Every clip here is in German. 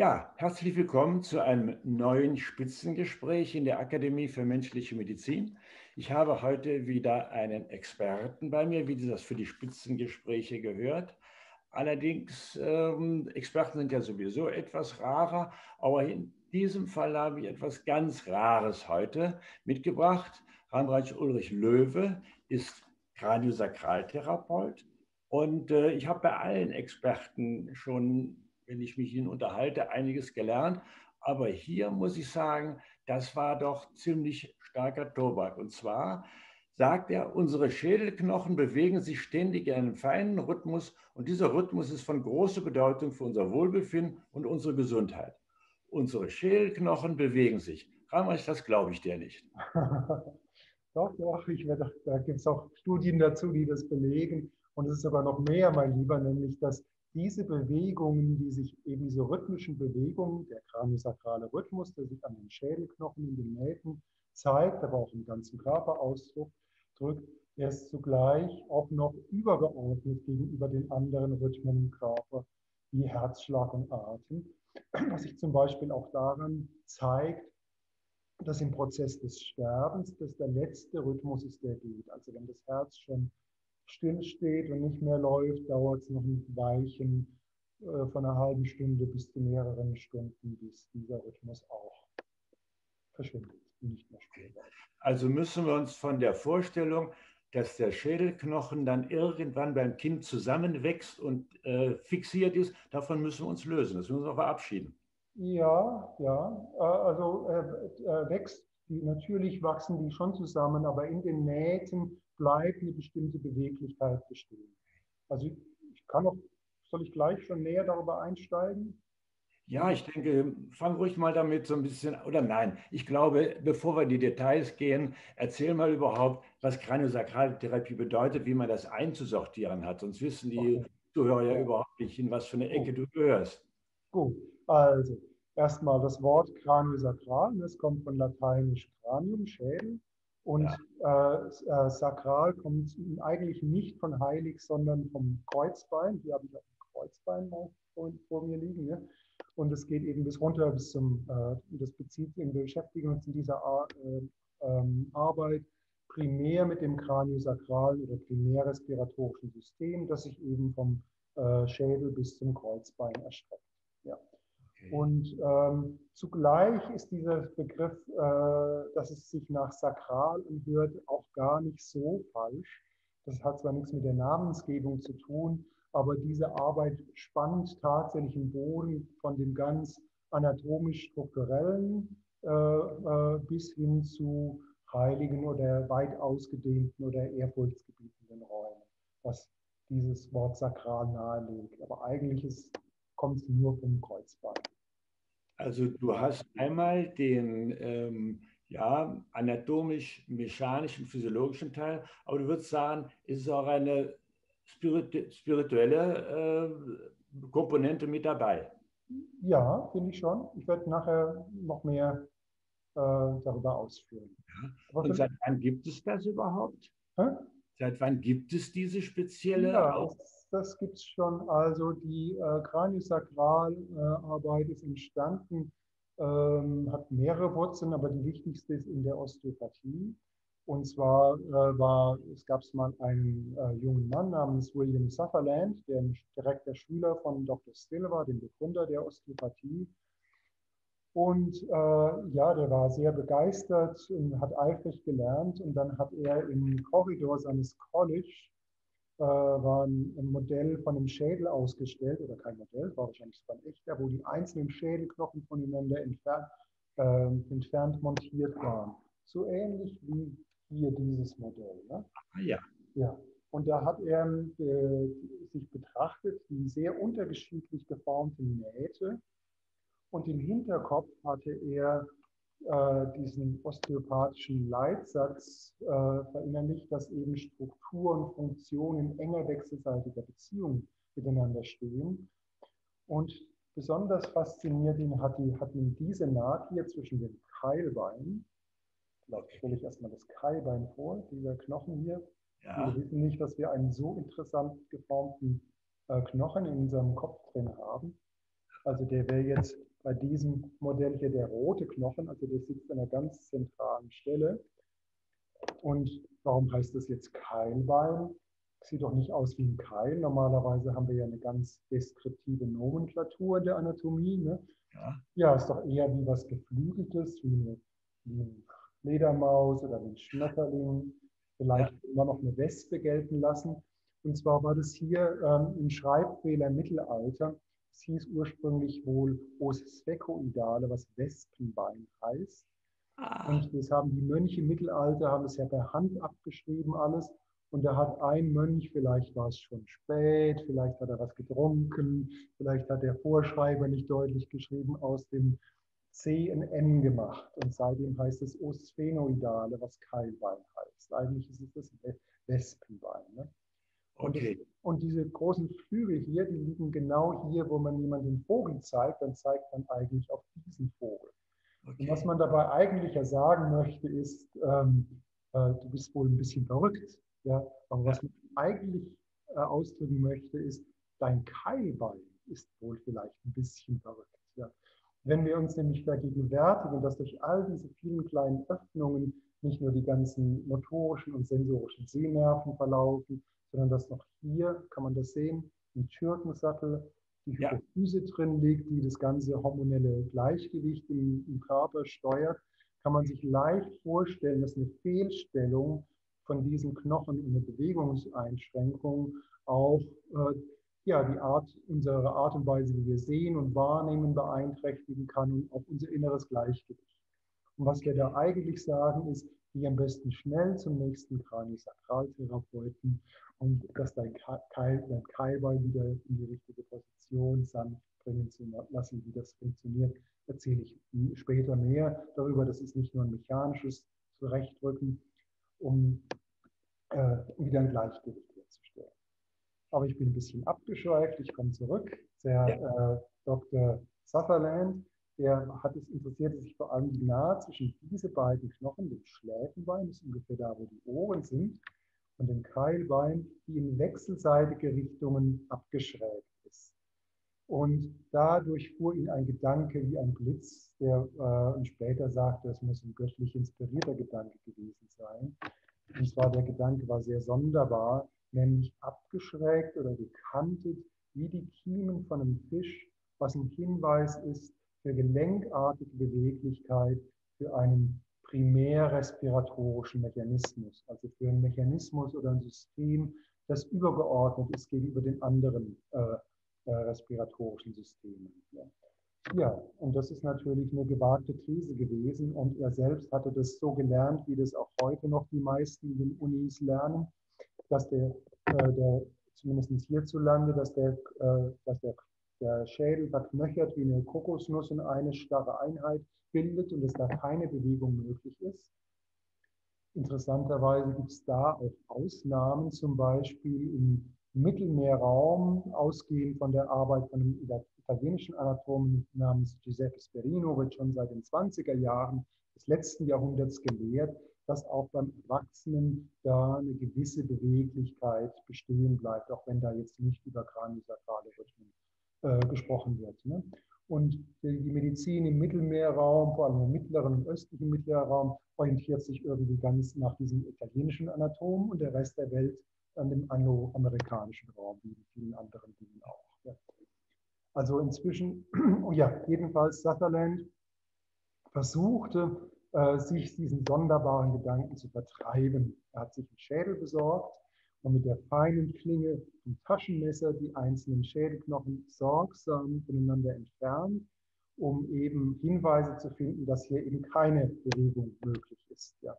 Ja, herzlich willkommen zu einem neuen Spitzengespräch in der Akademie für menschliche Medizin. Ich habe heute wieder einen Experten bei mir, wie das für die Spitzengespräche gehört. Allerdings, Experten sind ja sowieso etwas rarer, aber in diesem Fall habe ich etwas ganz Rares heute mitgebracht. Ramraj Ulrich Löwe ist Kraniosakraltherapeut und ich habe bei allen Experten schon, wenn ich mich mit ihnen unterhalte, einiges gelernt. Aber hier muss ich sagen, das war doch ziemlich starker Tobak. Und zwar sagt er, unsere Schädelknochen bewegen sich ständig in einem feinen Rhythmus und dieser Rhythmus ist von großer Bedeutung für unser Wohlbefinden und unsere Gesundheit. Unsere Schädelknochen bewegen sich. Ramraj, das glaube ich dir nicht. Doch, doch. Da gibt es auch Studien dazu, die das belegen. Und es ist sogar noch mehr, mein Lieber, nämlich, dass diese Bewegungen, die sich eben diese rhythmischen Bewegungen, der kraniosakrale Rhythmus, der sich an den Schädelknochen, in den Nähten zeigt, aber auch im ganzen Körperausdruck drückt, er ist zugleich auch noch übergeordnet gegenüber den anderen Rhythmen im Körper, wie Herzschlag und Atem, was sich zum Beispiel auch daran zeigt, dass im Prozess des Sterbens, dass der letzte Rhythmus ist, der geht. Also wenn das Herz schon stillsteht und nicht mehr läuft, dauert es noch ein Weilchen von einer halben Stunde bis zu mehreren Stunden, bis dieser Rhythmus auch verschwindet und nicht mehr spielt. Also müssen wir uns von der Vorstellung, dass der Schädelknochen dann irgendwann beim Kind zusammenwächst und fixiert ist, davon müssen wir uns lösen. Das müssen wir verabschieden. Ja, ja. Also wächst, natürlich wachsen die schon zusammen, aber in den Nähten bleibt eine bestimmte Beweglichkeit bestehen. Also ich kann noch, soll ich gleich schon näher darüber einsteigen? Ja, ich denke, fang ruhig mal damit so ein bisschen, oder nein, ich glaube, bevor wir in die Details gehen, erzähl mal überhaupt, was Kraniosakraltherapie bedeutet, wie man das einzusortieren hat. Sonst wissen die Zuhörer ja überhaupt nicht, in was für eine Ecke du gehörst. Gut, also erstmal das Wort Kraniosakral, das kommt von lateinisch Cranium, Schädel. Und ja. Sakral kommt eigentlich nicht von heilig, sondern vom Kreuzbein. Hier habe ich auch ein Kreuzbein mal vor mir liegen. Ne? Und es geht eben bis runter bis zum, das bezieht, wir beschäftigen uns in dieser Arbeit primär mit dem Kraniosakral oder primärrespiratorischen System, das sich eben vom Schädel bis zum Kreuzbein erstreckt. Ja. Und zugleich ist dieser Begriff, dass es sich nach sakral anhört, auch gar nicht so falsch. Das hat zwar nichts mit der Namensgebung zu tun, aber diese Arbeit spannt tatsächlich den Boden von dem ganz anatomisch-strukturellen bis hin zu heiligen oder weit ausgedehnten oder ehrfurchtsgebietenden Räumen, was dieses Wort sakral nahelegt. Aber eigentlich ist kommt nur vom Kreuzbein. Also du hast einmal den ja, anatomisch-mechanischen, physiologischen Teil, aber du würdest sagen, es ist auch eine spirituelle Komponente mit dabei. Ja, finde ich schon. Ich werde nachher noch mehr darüber ausführen. Ja. Und seit wann gibt es das überhaupt? Hä? Seit wann gibt es diese spezielle? Ja, das gibt es schon. Also die Kraniosakralarbeit ist entstanden, hat mehrere Wurzeln, aber die wichtigste ist in der Osteopathie. Und zwar es gab mal einen jungen Mann namens William G. Sutherland, der ein direkter Schüler von Dr. Still war, dem Begründer der Osteopathie. Und ja, der war sehr begeistert und hat eifrig gelernt. Und dann hat er im Korridor seines College war ein Modell von einem Schädel ausgestellt, oder kein Modell, war wahrscheinlich sogar ein echter, wo die einzelnen Schädelknochen voneinander entfernt montiert waren. So ähnlich wie hier dieses Modell. Ne? Ja. Ja. Und da hat er sich betrachtet, die sehr unterschiedlich geformten Nähte. Und im Hinterkopf hatte er diesen osteopathischen Leitsatz verinnerlicht, dass eben Struktur und Funktion in enger wechselseitiger Beziehung miteinander stehen. Und besonders fasziniert ihn, hat ihn diese Naht hier zwischen den Keilbeinen. Vielleicht stelle ich erstmal das Keilbein vor, dieser Knochen hier. Ja. Wir wissen nicht, dass wir einen so interessant geformten Knochen in unserem Kopf drin haben. Also der wäre jetzt bei diesem Modell hier der rote Knochen, also der sitzt an einer ganz zentralen Stelle. Und warum heißt das jetzt Keilbein? Sieht doch nicht aus wie ein Keil. Normalerweise haben wir ja eine ganz deskriptive Nomenklatur der Anatomie. Ne? Ja. Ja, ist doch eher wie was Geflügeltes, wie eine Fledermaus oder wie ein Schmetterling. Vielleicht immer noch eine Wespe gelten lassen. Und zwar war das hier im Schreibfehler im Mittelalter. Es hieß ursprünglich wohl Os Specoidale, was Wespenbein heißt. Ah. Und das haben die Mönche im Mittelalter, haben es ja per Hand abgeschrieben alles. Und da hat ein Mönch, vielleicht war es schon spät, vielleicht hat er was getrunken, vielleicht hat der Vorschreiber nicht deutlich geschrieben, aus dem C ein N gemacht. Und seitdem heißt es Osphenoidale, was Keilbein heißt. Eigentlich ist es das Wespenbein. Ne? Okay. Und diese großen Flügel hier, die liegen genau hier, wo man jemanden Vogel zeigt, dann zeigt man eigentlich auf diesen Vogel. Okay. Und was man dabei eigentlich ja sagen möchte, ist, du bist wohl ein bisschen verrückt. Ja, aber was man eigentlich ausdrücken möchte, ist, dein Keilbein ist wohl vielleicht ein bisschen verrückt. Ja. Wenn wir uns nämlich vergegenwärtigen, dass durch all diese vielen kleinen Öffnungen nicht nur die ganzen motorischen und sensorischen Sehnerven verlaufen, sondern dass noch hier, kann man das sehen, im Türkensattel die Hypophyse drin liegt, die das ganze hormonelle Gleichgewicht im Körper steuert, kann man sich leicht vorstellen, dass eine Fehlstellung von diesen Knochen und eine Bewegungseinschränkung auch die Art, unsere Art und Weise, wie wir sehen und wahrnehmen, beeinträchtigen kann und auch unser inneres Gleichgewicht. Und was wir da eigentlich sagen, ist, geh am besten schnell zum nächsten Kraniosakraltherapeuten und dass dein Keilbein wieder in die richtige Position sanft bringen zu lassen, wie das funktioniert. Erzähle ich später mehr darüber. Das ist nicht nur ein mechanisches Zurechtrücken, um wieder ein Gleichgewicht herzustellen. Aber ich bin ein bisschen abgeschweift, ich komme zurück. Dr. Sutherland, der hat es interessiert, sich vor allem die Nahe zwischen diese beiden Knochen, dem Schläfenbein, das ist ungefähr da, wo die Ohren sind, und dem Keilbein, die in wechselseitige Richtungen abgeschrägt ist. Und dadurch fuhr ihn ein Gedanke wie ein Blitz, der später sagte, es muss ein göttlich inspirierter Gedanke gewesen sein. Und zwar der Gedanke war sehr sonderbar, nämlich abgeschrägt oder gekantet, wie die Kiemen von einem Fisch, was ein Hinweis ist für gelenkartige Beweglichkeit, für einen primärrespiratorischen Mechanismus, also für einen Mechanismus oder ein System, das übergeordnet ist gegenüber den anderen respiratorischen Systemen. Ja, und das ist natürlich eine gewagte These gewesen und er selbst hatte das so gelernt, wie das auch heute noch die meisten in den Unis lernen, dass der zumindest hierzulande, dass der Schädel verknöchert wie eine Kokosnuss und eine starre Einheit bildet und dass da keine Bewegung möglich ist. Interessanterweise gibt es da auch Ausnahmen, zum Beispiel im Mittelmeerraum, ausgehend von der Arbeit von einem italienischen Anatomen namens Giuseppe Sperino, wird schon seit den 20er Jahren des letzten Jahrhunderts gelehrt, dass auch beim Erwachsenen da eine gewisse Beweglichkeit bestehen bleibt, auch wenn da jetzt nicht über kraniosakrale Rhythmen gesprochen wird. Ne? Und die Medizin im Mittelmeerraum, vor allem im mittleren und östlichen Mittelmeerraum, orientiert sich irgendwie ganz nach diesem italienischen Anatomen und der Rest der Welt an dem angloamerikanischen Raum, wie in vielen anderen Dingen auch. Ja. Also inzwischen, jedenfalls Sutherland versuchte, sich diesen sonderbaren Gedanken zu vertreiben. Er hat sich einen Schädel besorgt und mit der feinen Klinge vom Taschenmesser die einzelnen Schädelknochen sorgsam voneinander entfernt, um eben Hinweise zu finden, dass hier eben keine Bewegung möglich ist. Ja.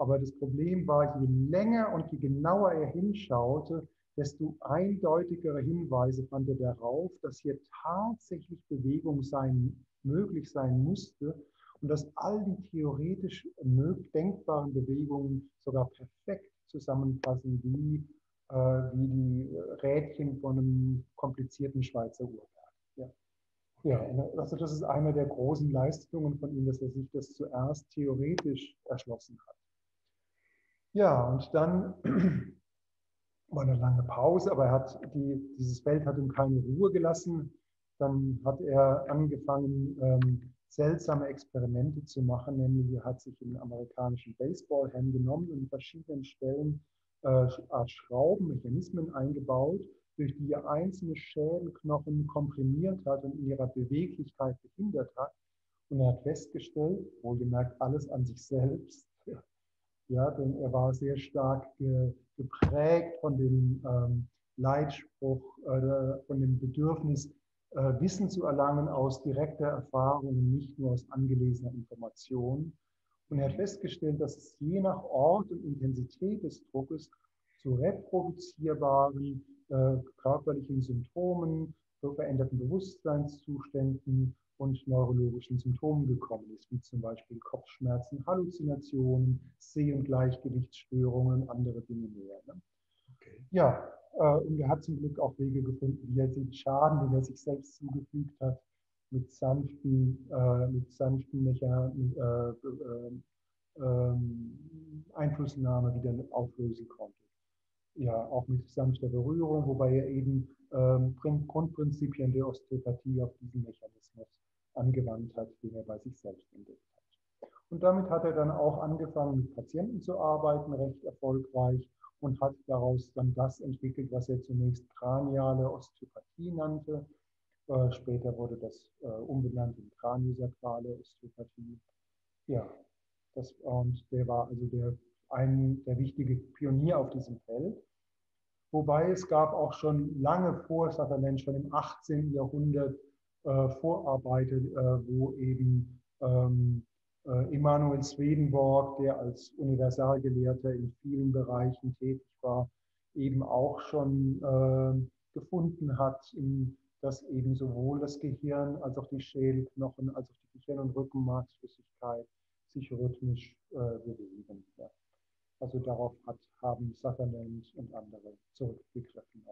Aber das Problem war, je länger und je genauer er hinschaute, desto eindeutigere Hinweise fand er darauf, dass hier tatsächlich Bewegung möglich sein musste und dass all die theoretisch denkbaren Bewegungen sogar perfekt zusammenpassen, wie die Rädchen von einem komplizierten Schweizer Uhrwerk. Ja. Ja, also das ist eine der großen Leistungen von ihm, dass er sich das zuerst theoretisch erschlossen hat. Ja, und dann war eine lange Pause, aber dieses Feld hat ihm keine Ruhe gelassen. Dann hat er angefangen, seltsame Experimente zu machen, nämlich er hat sich einen amerikanischen Baseballhelm genommen und in verschiedenen Stellen Art Schraubenmechanismen eingebaut, durch die er einzelne Schädelknochen komprimiert hat und in ihrer Beweglichkeit behindert hat. Und er hat festgestellt, wohlgemerkt alles an sich selbst, ja, denn er war sehr stark geprägt von dem Leitspruch, von dem Bedürfnis, Wissen zu erlangen aus direkter Erfahrung und nicht nur aus angelesener Information. Und er hat festgestellt, dass es je nach Ort und Intensität des Druckes zu reproduzierbaren körperlichen Symptomen, veränderten Bewusstseinszuständen und neurologischen Symptomen gekommen ist, wie zum Beispiel Kopfschmerzen, Halluzinationen, Seh- und Gleichgewichtsstörungen und andere Dinge mehr. Ne? Okay. Ja, und er hat zum Glück auch Wege gefunden, wie er den Schaden, den er sich selbst zugefügt hat, mit sanften Einflussnahme wieder auflösen konnte. Ja, auch mit sanfter Berührung, wobei er eben Grundprinzipien der Osteopathie auf diesen Mechanismus angewandt hat, den er bei sich selbst entdeckt hat. Und damit hat er dann auch angefangen, mit Patienten zu arbeiten, recht erfolgreich, und hat daraus dann das entwickelt, was er zunächst kraniale Osteopathie nannte. Später wurde das umbenannt in Kraniosakrale Osteopathie. Ja, und der war also der wichtige Pionier auf diesem Feld. Wobei es gab auch schon lange vor Sutherland, schon im 18. Jahrhundert Vorarbeiter, wo eben Immanuel Swedenborg, der als Universalgelehrter in vielen Bereichen tätig war, eben auch schon gefunden hat, dass eben sowohl das Gehirn als auch die Schädelknochen, als auch die Gehirn- und Rückenmarksflüssigkeit sich rhythmisch bewegen. Ja. Also darauf haben Sutherland und andere zurückgegriffen.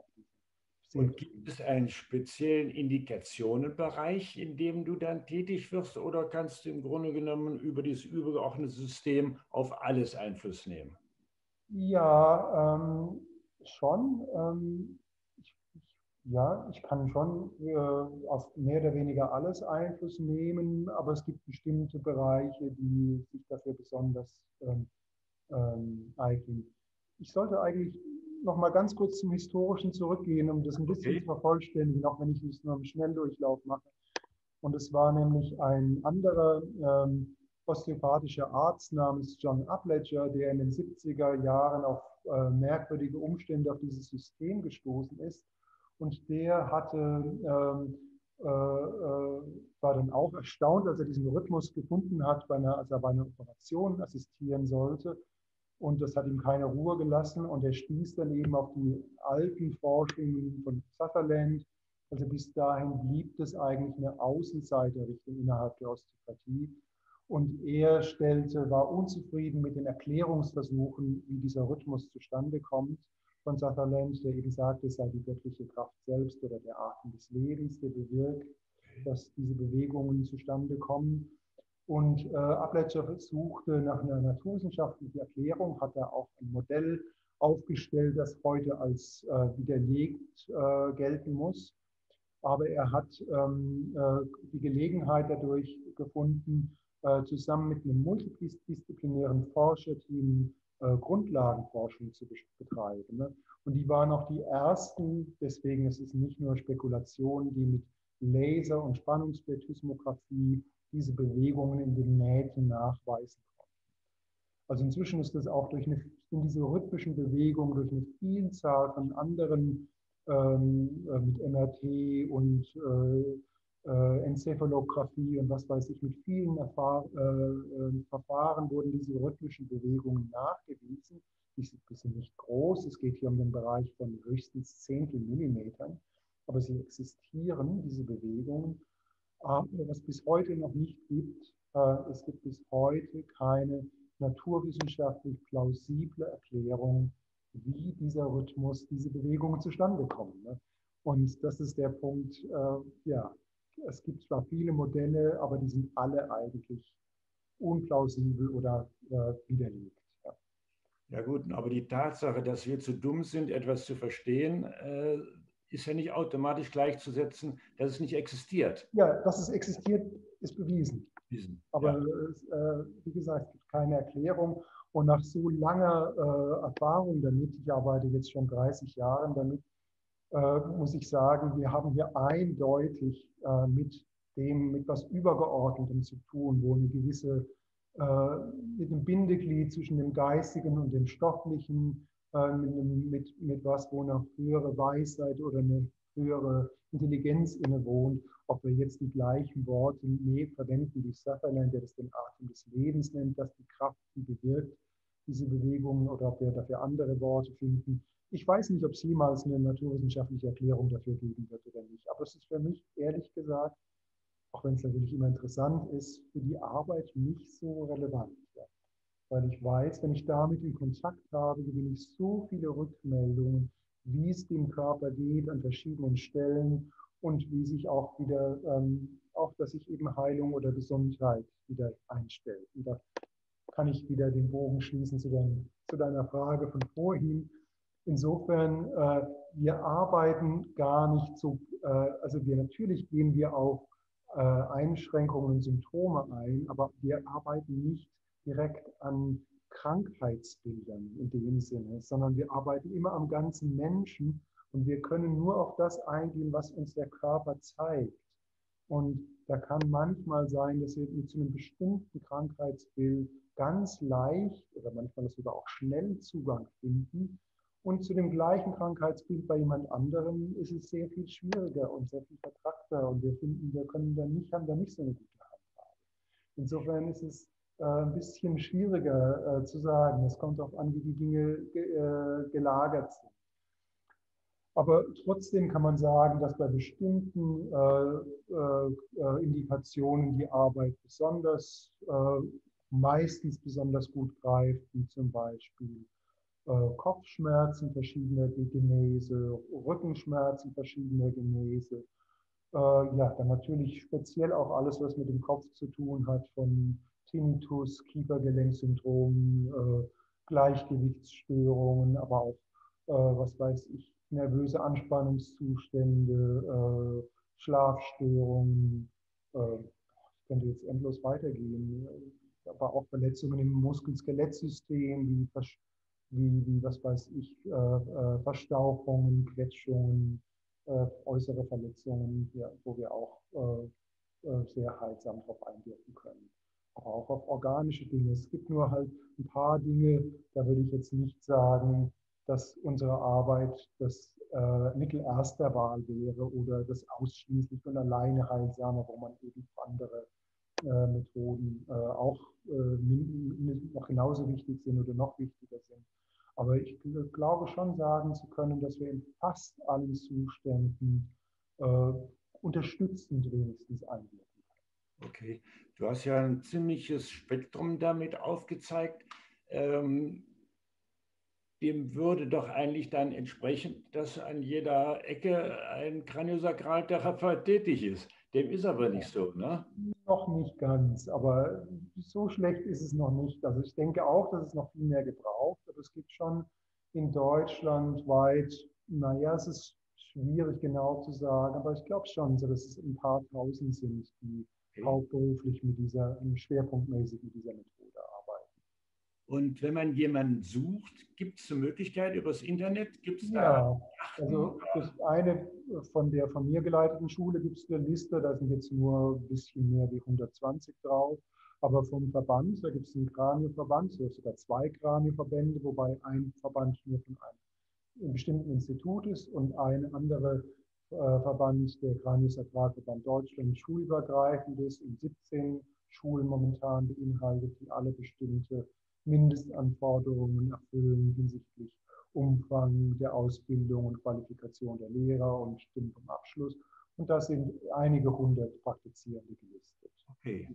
Und gibt es einen speziellen Indikationenbereich, in dem du dann tätig wirst, oder kannst du im Grunde genommen über dieses übergeordnete System auf alles Einfluss nehmen? Ja, schon. Ich kann schon auf mehr oder weniger alles Einfluss nehmen, aber es gibt bestimmte Bereiche, die sich dafür besonders eignen. Ich sollte eigentlich noch mal ganz kurz zum Historischen zurückgehen, um das ein bisschen zu vervollständigen, auch wenn ich es nur im Schnelldurchlauf mache. Und es war nämlich ein anderer osteopathischer Arzt namens John Upledger, der in den 70er Jahren auf merkwürdige Umstände auf dieses System gestoßen ist. Und der war dann auch erstaunt, als er diesen Rhythmus gefunden hat, als er bei einer Operation assistieren sollte. Und das hat ihm keine Ruhe gelassen. Und er stieß dann eben auf die alten Forschungen von Sutherland. Also bis dahin blieb es eigentlich eine Außenseiterrichtung innerhalb der Osteopathie. Und er war unzufrieden mit den Erklärungsversuchen, wie dieser Rhythmus zustande kommt, von Sutherland, der eben sagte, es sei die göttliche Kraft selbst oder der Atem des Lebens, der bewirkt, dass diese Bewegungen zustande kommen. Und Upledger suchte nach einer naturwissenschaftlichen Erklärung, hat er auch ein Modell aufgestellt, das heute als widerlegt gelten muss. Aber er hat die Gelegenheit dadurch gefunden, zusammen mit einem multidisziplinären Forscherteam Grundlagenforschung zu betreiben. Ne? Und die waren auch die ersten, deswegen ist es nicht nur Spekulation, die mit Laser- und Spannungsplethysmographie diese Bewegungen in den Nähten nachweisen konnten. Also inzwischen ist das auch in diese rhythmischen Bewegungen durch eine Vielzahl von anderen mit MRT und Enzephalographie und was weiß ich, mit vielen Verfahren wurden diese rhythmischen Bewegungen nachgewiesen. Die sind nicht groß, es geht hier um den Bereich von höchstens 0,10 mm, aber sie existieren, diese Bewegungen. Aber was bis heute noch nicht gibt, es gibt bis heute keine naturwissenschaftlich plausible Erklärung, wie dieser Rhythmus, diese Bewegungen zustande kommen. Ne? Und das ist der Punkt, ja, es gibt zwar viele Modelle, aber die sind alle eigentlich unplausibel oder widerlegt. Ja. Ja gut, aber die Tatsache, dass wir zu dumm sind, etwas zu verstehen, ist ja nicht automatisch gleichzusetzen, dass es nicht existiert. Ja, dass es existiert, ist bewiesen. Aber ja, wie gesagt, es gibt keine Erklärung. Und nach so langer Erfahrung damit, ich arbeite jetzt schon 30 Jahre damit, muss ich sagen, wir haben hier eindeutig mit was Übergeordnetem zu tun, wo eine gewisse, mit einem Bindeglied zwischen dem Geistigen und dem Stofflichen, mit was, wo eine höhere Weisheit oder eine höhere Intelligenz innewohnt, ob wir jetzt die gleichen Worte verwenden wie Sutherland, der das den Atem des Lebens nennt, dass die Kraft die bewirkt, diese Bewegungen, oder ob wir dafür andere Worte finden. Ich weiß nicht, ob es jemals eine naturwissenschaftliche Erklärung dafür geben wird oder nicht, aber es ist für mich, ehrlich gesagt, auch wenn es natürlich immer interessant ist, für die Arbeit nicht so relevant. Weil ich weiß, wenn ich damit in Kontakt habe, gewinne ich so viele Rückmeldungen, wie es dem Körper geht an verschiedenen Stellen und wie sich auch wieder, dass sich eben Heilung oder Gesundheit wieder einstellt. Und da kann ich wieder den Bogen schließen zu deiner Frage von vorhin. Insofern, wir arbeiten gar nicht so, natürlich gehen wir auf Einschränkungen und Symptome ein, aber wir arbeiten nicht direkt an Krankheitsbildern in dem Sinne, sondern wir arbeiten immer am ganzen Menschen und wir können nur auf das eingehen, was uns der Körper zeigt. Und da kann manchmal sein, dass wir zu einem bestimmten Krankheitsbild ganz leicht oder manchmal sogar auch schnell Zugang finden. Und zu dem gleichen Krankheitsbild bei jemand anderem ist es sehr viel schwieriger und sehr viel vertrackter und wir finden, wir können da nicht, haben da nicht so eine gute Handhabe. Insofern ist es ein bisschen schwieriger zu sagen. Es kommt darauf an, wie die Dinge gelagert sind. Aber trotzdem kann man sagen, dass bei bestimmten Indikationen die Arbeit meistens besonders gut greift, wie zum Beispiel Kopfschmerzen verschiedener Genese, Rückenschmerzen verschiedener Genese. Ja, dann natürlich speziell auch alles, was mit dem Kopf zu tun hat, von Tinnitus, Kiefergelenkssyndrom, Gleichgewichtsstörungen, aber auch, was weiß ich, nervöse Anspannungszustände, Schlafstörungen. Ich könnte jetzt endlos weitergehen, aber auch Verletzungen im Muskel-Skelettsystem, wie was weiß ich, Verstauchungen, Quetschungen, äußere Verletzungen, ja, wo wir auch sehr heilsam drauf einwirken können. Aber auch auf organische Dinge. Es gibt nur halt ein paar Dinge, da würde ich jetzt nicht sagen, dass unsere Arbeit das Mittel erster Wahl wäre oder das ausschließlich und alleine heilsame, wo man eben andere Methoden auch noch genauso wichtig sind oder noch wichtiger sind. Aber ich glaube schon sagen zu können, dass wir in fast allen Zuständen unterstützend wenigstens einwirken. Okay, du hast ja ein ziemliches Spektrum damit aufgezeigt. Dem würde doch eigentlich dann entsprechen, dass an jeder Ecke ein Kraniosakraltherapeut tätig ist. Dem ist aber nicht so, ne? Noch nicht ganz, aber so schlecht ist es noch nicht. Also ich denke auch, dass es noch viel mehr gebraucht. Aber es gibt schon in Deutschland weit, naja, es ist schwierig genau zu sagen, aber ich glaube schon, dass es ein paar Tausend sind, die hauptberuflich schwerpunktmäßig mit dieser Methode arbeiten. Und wenn man jemanden sucht, gibt es eine Möglichkeit über das Internet? Gibt's da also das eine von der von mir geleiteten Schule gibt es eine Liste, da sind jetzt nur ein bisschen mehr wie 120 drauf. Aber vom Verband, da gibt es einen Kranioverband, es gibt sogar zwei Kranioverbände, wobei ein Verband nur von einem bestimmten Institut ist und eine andere Verband, der CranioSacral-Verband Deutschland, schulübergreifend ist und 17 Schulen momentan beinhaltet, die alle bestimmte Mindestanforderungen erfüllen hinsichtlich Umfang der Ausbildung und Qualifikation der Lehrer und Stimmen vom Abschluss. Und da sind einige hundert Praktizierende gelistet. Okay.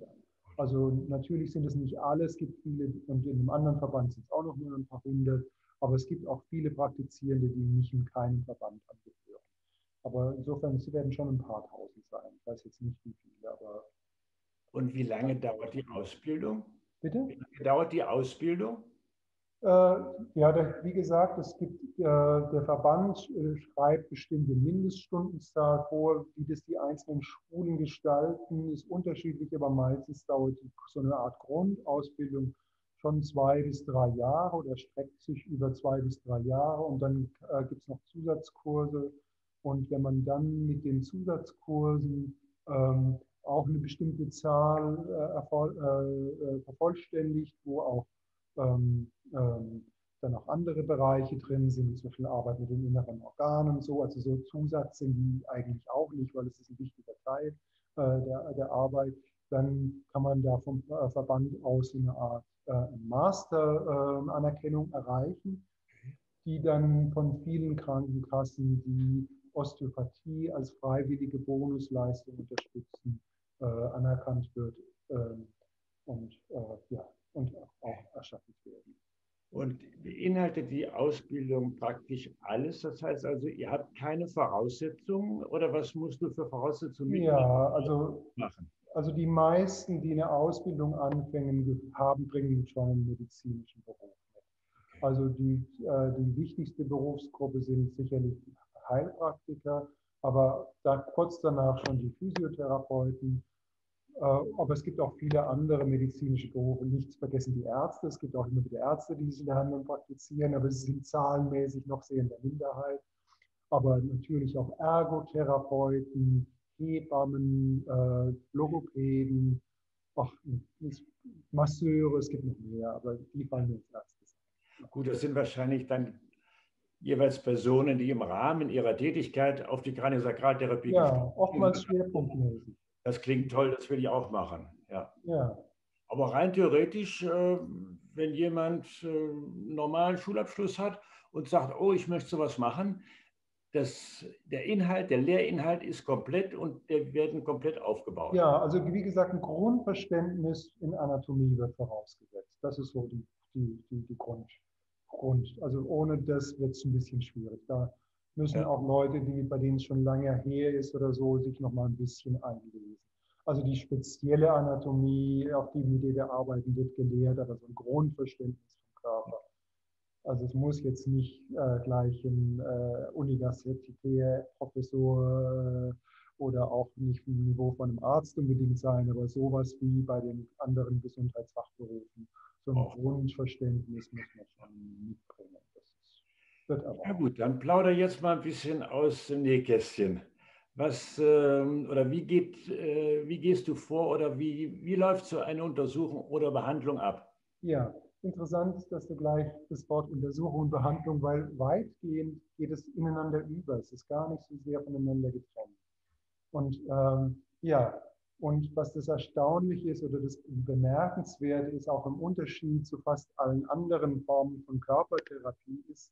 Also natürlich sind es nicht alle, es gibt viele, und in einem anderen Verband sind es auch noch nur ein paar hundert, aber es gibt auch viele Praktizierende, die nicht in keinem Verband angehören. Aber insofern, sie werden schon ein paar Tausend sein. Ich weiß jetzt nicht, wie viele, aber... Und wie lange dauert die Ausbildung? Bitte? Wie lange dauert die Ausbildung? Ja, wie gesagt, es gibt, der Verband schreibt bestimmte Mindeststundenzahl vor, wie das die einzelnen Schulen gestalten, ist unterschiedlich, aber meistens dauert so eine Art Grundausbildung schon 2 bis 3 Jahre oder streckt sich über 2 bis 3 Jahre, und dann gibt es noch Zusatzkurse, und wenn man dann mit den Zusatzkursen auch eine bestimmte Zahl vervollständigt, wo auch dann auch andere Bereiche drin sind, zum Beispiel Arbeit mit den inneren Organen und so. Also so Zusatz sind die eigentlich auch nicht, weil es ist ein wichtiger Teil der Arbeit. Dann kann man da vom Verband aus eine Art Master-Anerkennung erreichen, die dann von vielen Krankenkassen die Osteopathie als freiwillige Bonusleistung unterstützen, anerkannt wird und auch erstattet werden. Und beinhaltet die Ausbildung praktisch alles? Das heißt also, ihr habt keine Voraussetzungen, oder was musst du für Voraussetzungen mitmachen? Ja, also die meisten, die eine Ausbildung anfangen, bringen schon einen medizinischen Beruf mit. Okay. Also die wichtigste Berufsgruppe sind sicherlich Heilpraktiker, aber da kurz danach schon die Physiotherapeuten. Aber es gibt auch viele andere medizinische Berufe. Nichts vergessen die Ärzte. Es gibt auch immer wieder Ärzte, die diese Behandlung praktizieren, aber sie sind zahlenmäßig noch sehr in der Minderheit. Aber natürlich auch Ergotherapeuten, Hebammen, Logopäden, Masseure, es gibt noch mehr, aber die fallen jetzt Ärzte. Gut, das sind wahrscheinlich dann jeweils Personen, die im Rahmen ihrer Tätigkeit auf die Kraniosakraltherapie Ja, oftmals schwerpunktmäßig. Das klingt toll, das will ich auch machen. Ja. Ja. Aber rein theoretisch, wenn jemand einen normalen Schulabschluss hat und sagt, oh, ich möchte sowas machen, der Lehrinhalt ist komplett und der werden komplett aufgebaut. Ja, also wie gesagt, ein Grundverständnis in Anatomie wird vorausgesetzt. Das ist so die Grund. Also ohne das wird es ein bisschen schwierig. Da müssen auch Leute, bei denen es schon lange her ist oder so, sich noch mal ein bisschen einlesen. Also die spezielle Anatomie, auf die wir arbeiten, wird gelehrt, aber so ein Grundverständnis vom Körper. Also es muss jetzt nicht gleich ein Universitätsprofessor oder auch nicht im Niveau von einem Arzt unbedingt sein, aber sowas wie bei den anderen Gesundheitsfachberufen. So ein Grundverständnis muss man schon mitbringen. Ja gut, dann plaudere jetzt mal ein bisschen aus dem Nähkästchen. Wie gehst du vor, oder wie läuft so eine Untersuchung oder Behandlung ab? Ja, interessant, dass du gleich das Wort Untersuchung und Behandlung, weil weitgehend geht es ineinander über. Es ist gar nicht so sehr voneinander getrennt. Und und was das Erstaunliche ist oder das Bemerkenswerte ist, auch im Unterschied zu fast allen anderen Formen von Körpertherapie ist,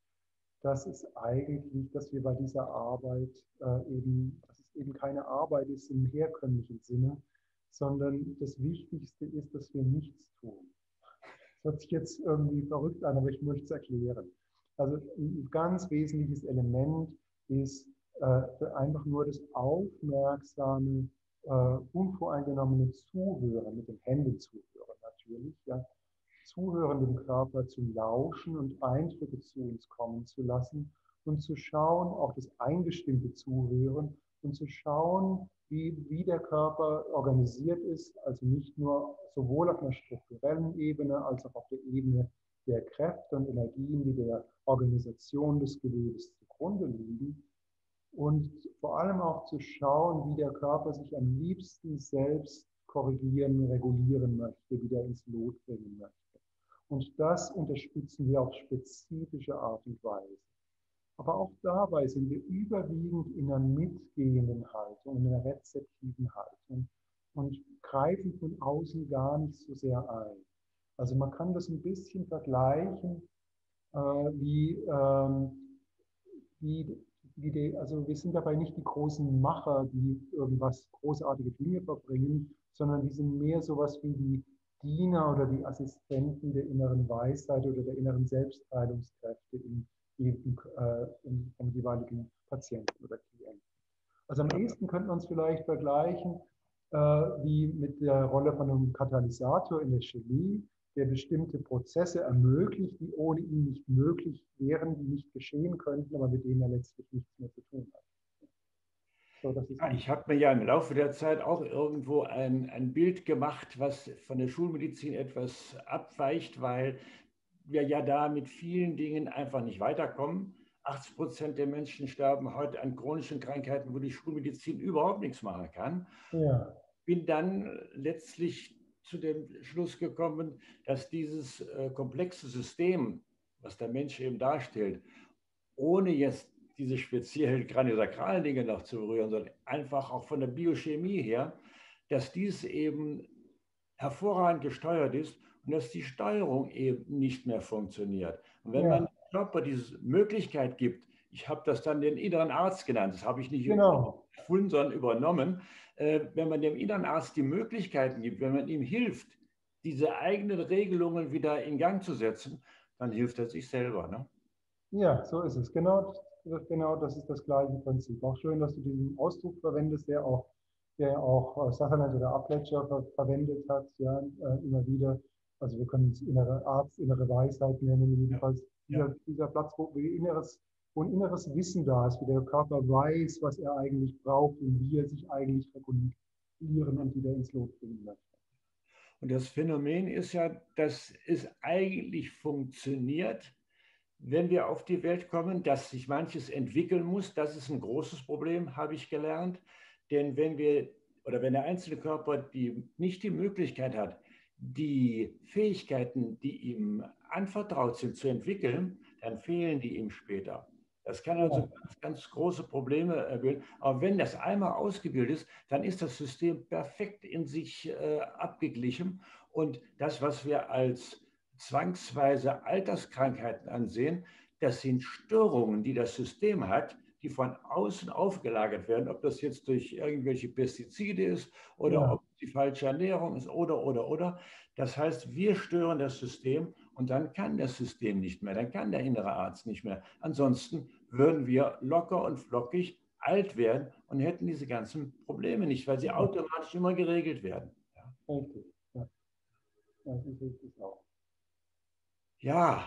das ist eigentlich, dass wir bei dieser Arbeit dass es eben keine Arbeit ist im herkömmlichen Sinne, sondern das Wichtigste ist, dass wir nichts tun. Das hört sich jetzt irgendwie verrückt an, aber ich möchte es erklären. Also ein ganz wesentliches Element ist einfach nur das aufmerksame, unvoreingenommene Zuhören, mit den Händen zuhören natürlich, ja. Zuhören, dem Körper zu lauschen und Eindrücke zu uns kommen zu lassen und zu schauen, auch das eingestimmte Zuhören und zu schauen, wie der Körper organisiert ist, also nicht nur sowohl auf einer strukturellen Ebene als auch auf der Ebene der Kräfte und Energien, die der Organisation des Gewebes zugrunde liegen, und vor allem auch zu schauen, wie der Körper sich am liebsten selbst korrigieren, regulieren möchte, wieder ins Lot bringen möchte. Und das unterstützen wir auf spezifische Art und Weise. Aber auch dabei sind wir überwiegend in einer mitgehenden Haltung, in einer rezeptiven Haltung und greifen von außen gar nicht so sehr ein. Also man kann das ein bisschen vergleichen, wir sind dabei nicht die großen Macher, die irgendwas großartige Dinge verbringen, sondern wir sind mehr sowas wie die Diener oder die Assistenten der inneren Weisheit oder der inneren Selbstheilungskräfte im jeweiligen Patienten oder Klienten. Also am ehesten könnte man es vielleicht vergleichen wie mit der Rolle von einem Katalysator in der Chemie, der bestimmte Prozesse ermöglicht, die ohne ihn nicht möglich wären, die nicht geschehen könnten, aber mit denen er letztlich nichts mehr zu tun hat. So, das ist ich habe mir ja im Laufe der Zeit auch irgendwo ein Bild gemacht, was von der Schulmedizin etwas abweicht, weil wir ja da mit vielen Dingen einfach nicht weiterkommen. 80% der Menschen sterben heute an chronischen Krankheiten, wo die Schulmedizin überhaupt nichts machen kann. Ja. Bin dann letztlich zu dem Schluss gekommen, dass dieses komplexe System, was der Mensch eben darstellt, ohne jetzt diese speziellen kraniosakralen Dinge noch zu berühren, sondern einfach auch von der Biochemie her, dass dies eben hervorragend gesteuert ist und dass die Steuerung eben nicht mehr funktioniert. Und wenn man dem Körper diese Möglichkeit gibt, ich habe das dann den inneren Arzt genannt, das habe ich nicht erfunden, sondern übernommen, wenn man dem inneren Arzt die Möglichkeiten gibt, wenn man ihm hilft, diese eigenen Regelungen wieder in Gang zu setzen, dann hilft er sich selber. Ne? Ja, so ist es. Genau, das ist das gleiche Prinzip. Auch schön, dass du diesen Ausdruck verwendest, der auch Sutherland oder Upledger verwendet hat, ja, immer wieder. Also wir können es innere Arzt, innere Weisheit nennen, jedenfalls dieser Platz, wo inneres Wissen da ist, wie der Körper weiß, was er eigentlich braucht und wie er sich eigentlich regulieren und wieder ins Lot bringen lässt. Und das Phänomen ist ja, dass es eigentlich funktioniert, wenn wir auf die Welt kommen, dass sich manches entwickeln muss. Das ist ein großes Problem, habe ich gelernt. Denn wenn der einzelne Körper nicht die Möglichkeit hat, die Fähigkeiten, die ihm anvertraut sind, zu entwickeln, dann fehlen die ihm später. Das kann also ganz, ganz große Probleme erbilden. Aber wenn das einmal ausgebildet ist, dann ist das System perfekt in sich abgeglichen. Und das, was wir als zwangsweise Alterskrankheiten ansehen, das sind Störungen, die das System hat, die von außen aufgelagert werden, ob das jetzt durch irgendwelche Pestizide ist oder ob die falsche Ernährung ist oder. Das heißt, wir stören das System und dann kann das System nicht mehr, dann kann der innere Arzt nicht mehr. Ansonsten würden wir locker und flockig alt werden und hätten diese ganzen Probleme nicht, weil sie automatisch immer geregelt werden. Ja. Richtig. Das ist richtig auch. Ja,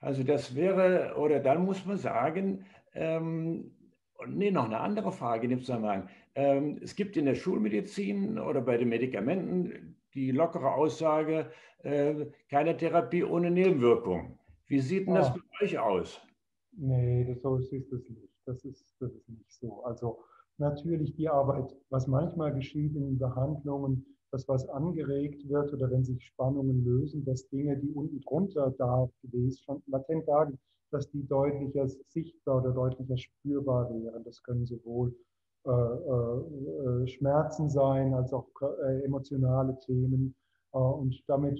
also das wäre, oder dann muss man sagen, noch eine andere Frage in dem Zusammenhang. Es gibt in der Schulmedizin oder bei den Medikamenten die lockere Aussage, keine Therapie ohne Nebenwirkung. Wie sieht denn das bei euch aus? Nee, so ist das nicht. Das ist nicht so. Also natürlich die Arbeit, was manchmal geschieht in Behandlungen, dass was angeregt wird oder wenn sich Spannungen lösen, dass Dinge, die unten drunter da gewesen, schon latent da, dass die deutlicher sichtbar oder deutlicher spürbar wären. Das können sowohl Schmerzen sein, als auch emotionale Themen. Und damit,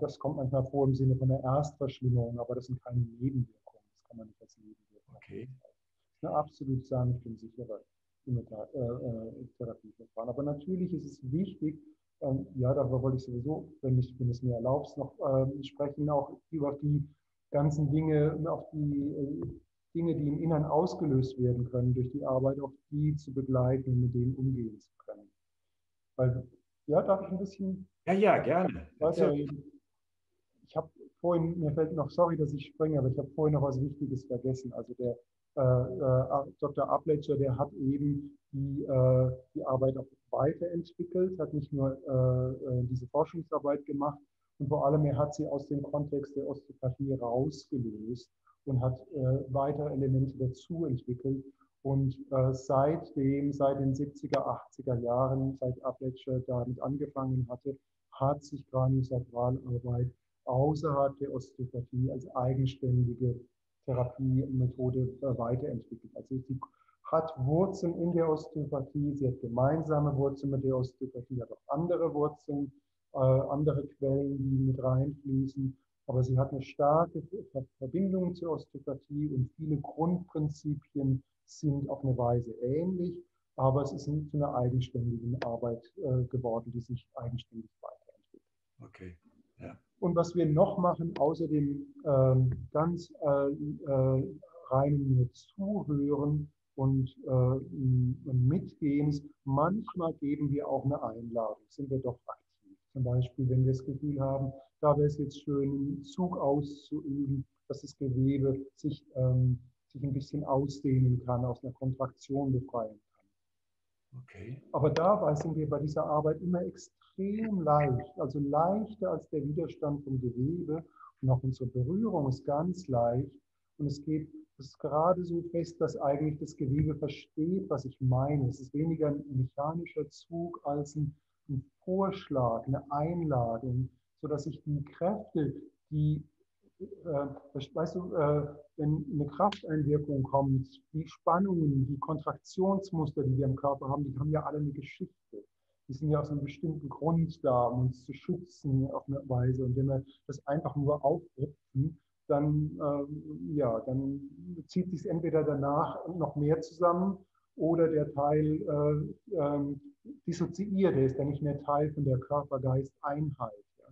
das kommt manchmal vor im Sinne von einer Erstverschlimmerung, aber das sind keine Nebenwirkungen. Das kann man nicht als Nebenwirkung bezeichnen. Das ist eine absolut sanfte und sichere Therapieverfahren. Aber natürlich ist es wichtig, ja, darüber wollte ich sowieso, wenn es mir erlaubst, noch sprechen, auch über die ganzen Dinge, auf die Dinge, die im Inneren ausgelöst werden können, durch die Arbeit, auch die zu begleiten und mit denen umgehen zu können. Weil, ja, darf ich ein bisschen? Ja, gerne. Ich habe vorhin, mir fällt noch, sorry, dass ich springe, aber ich habe vorhin noch was Wichtiges vergessen. Also der Dr. Upledger, der hat eben die Arbeit auch weiterentwickelt, hat nicht nur diese Forschungsarbeit gemacht und vor allem er hat sie aus dem Kontext der Osteopathie rausgelöst und hat weitere Elemente dazu entwickelt. Und seit den 70er, 80er Jahren, seit Upledger damit angefangen hatte, hat sich Kraniosakralarbeit außerhalb der Osteopathie als eigenständige Therapiemethode weiterentwickelt. Also sie hat Wurzeln in der Osteopathie, sie hat gemeinsame Wurzeln mit der Osteopathie, hat auch andere Wurzeln, andere Quellen, die mit reinfließen. Aber sie hat eine starke Verbindung zur Osteopathie und viele Grundprinzipien sind auf eine Weise ähnlich, aber es ist nicht zu einer eigenständigen Arbeit geworden, die sich eigenständig weiterentwickelt. Okay, ja. Und was wir noch machen, außer dem ganz reinen nur Zuhören und Mitgehens, manchmal geben wir auch eine Einladung, sind wir doch aktiv. Zum Beispiel, wenn wir das Gefühl haben, da wäre es jetzt schön, einen Zug auszuüben, dass das Gewebe sich, sich ein bisschen ausdehnen kann, aus einer Kontraktion befreien kann. Okay. Aber dabei sind wir bei dieser Arbeit immer extrem leicht, also leichter als der Widerstand vom Gewebe. Und auch unsere Berührung ist ganz leicht. Und es geht, es ist gerade so fest, dass eigentlich das Gewebe versteht, was ich meine. Es ist weniger ein mechanischer Zug als ein Vorschlag, eine Einladung, sodass ich die Kräfte, die, weißt du, wenn eine Krafteinwirkung kommt, die Spannungen, die Kontraktionsmuster, die wir im Körper haben, die haben ja alle eine Geschichte. Die sind ja aus einem bestimmten Grund da, um uns zu schützen auf eine Weise. Und wenn wir das einfach nur aufrüpfen, dann, ja, dann zieht sich entweder danach noch mehr zusammen oder der Teil dissoziiert, der ist dann nicht mehr Teil von der Körper-Geist-Einheit. Ja.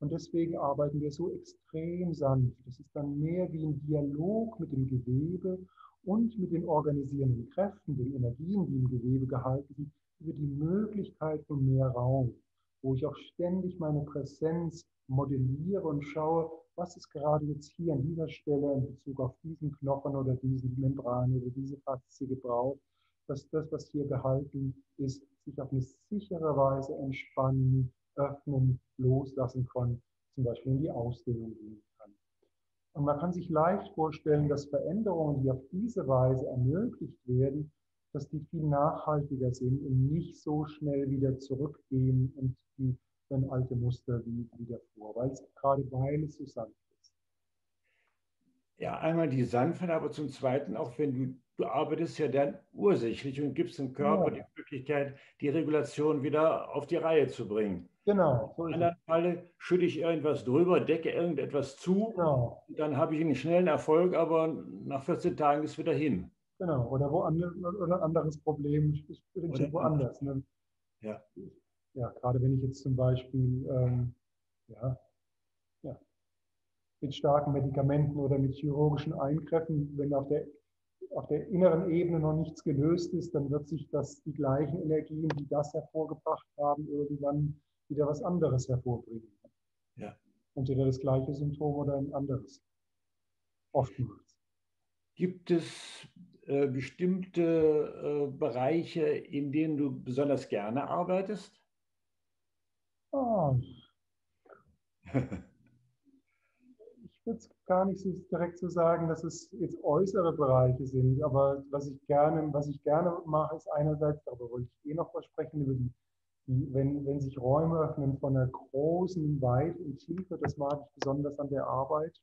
Und deswegen arbeiten wir so extrem sanft. Das ist dann mehr wie ein Dialog mit dem Gewebe und mit den organisierenden Kräften, den Energien, die im Gewebe gehalten sind, über die Möglichkeit von mehr Raum, wo ich auch ständig meine Präsenz modelliere und schaue, was ist gerade jetzt hier an dieser Stelle in Bezug auf diesen Knochen oder diese Membran oder diese Faszie gebraucht, dass das, was hier gehalten ist, sich auf eine sichere Weise entspannen, öffnen, loslassen kann, zum Beispiel in die Ausdehnung gehen kann. Und man kann sich leicht vorstellen, dass Veränderungen, die auf diese Weise ermöglicht werden, dass die viel nachhaltiger sind und nicht so schnell wieder zurückgehen und die dann alte Muster wieder vor, weil es gerade so sanft ist. Ja, einmal die Sanftheit, aber zum Zweiten auch, wenn du arbeitest ja dann ursächlich und gibst dem Körper ja die Möglichkeit, die Regulation wieder auf die Reihe zu bringen. Genau. Im anderen Falle schütte ich irgendwas drüber, decke irgendetwas zu, genau, dann habe ich einen schnellen Erfolg, aber nach 14 Tagen ist wieder hin. Genau, oder woanders, oder ein anderes Problem, oder woanders. Ne? Ja. Ja, gerade wenn ich jetzt zum Beispiel mit starken Medikamenten oder mit chirurgischen Eingriffen, wenn auf der inneren Ebene noch nichts gelöst ist, dann wird sich die gleichen Energien, die das hervorgebracht haben, irgendwann wieder was anderes hervorbringen. Ja. Entweder das gleiche Symptom oder ein anderes. Oftmals. Gibt es bestimmte Bereiche, in denen du besonders gerne arbeitest? Oh. Ich würde es gar nicht so direkt so sagen, dass es jetzt äußere Bereiche sind, aber was ich gerne mache, ist einerseits, darüber wollte ich noch was sprechen, über wenn sich Räume öffnen von einer großen, weiten Tiefe, das mag ich besonders an der Arbeit.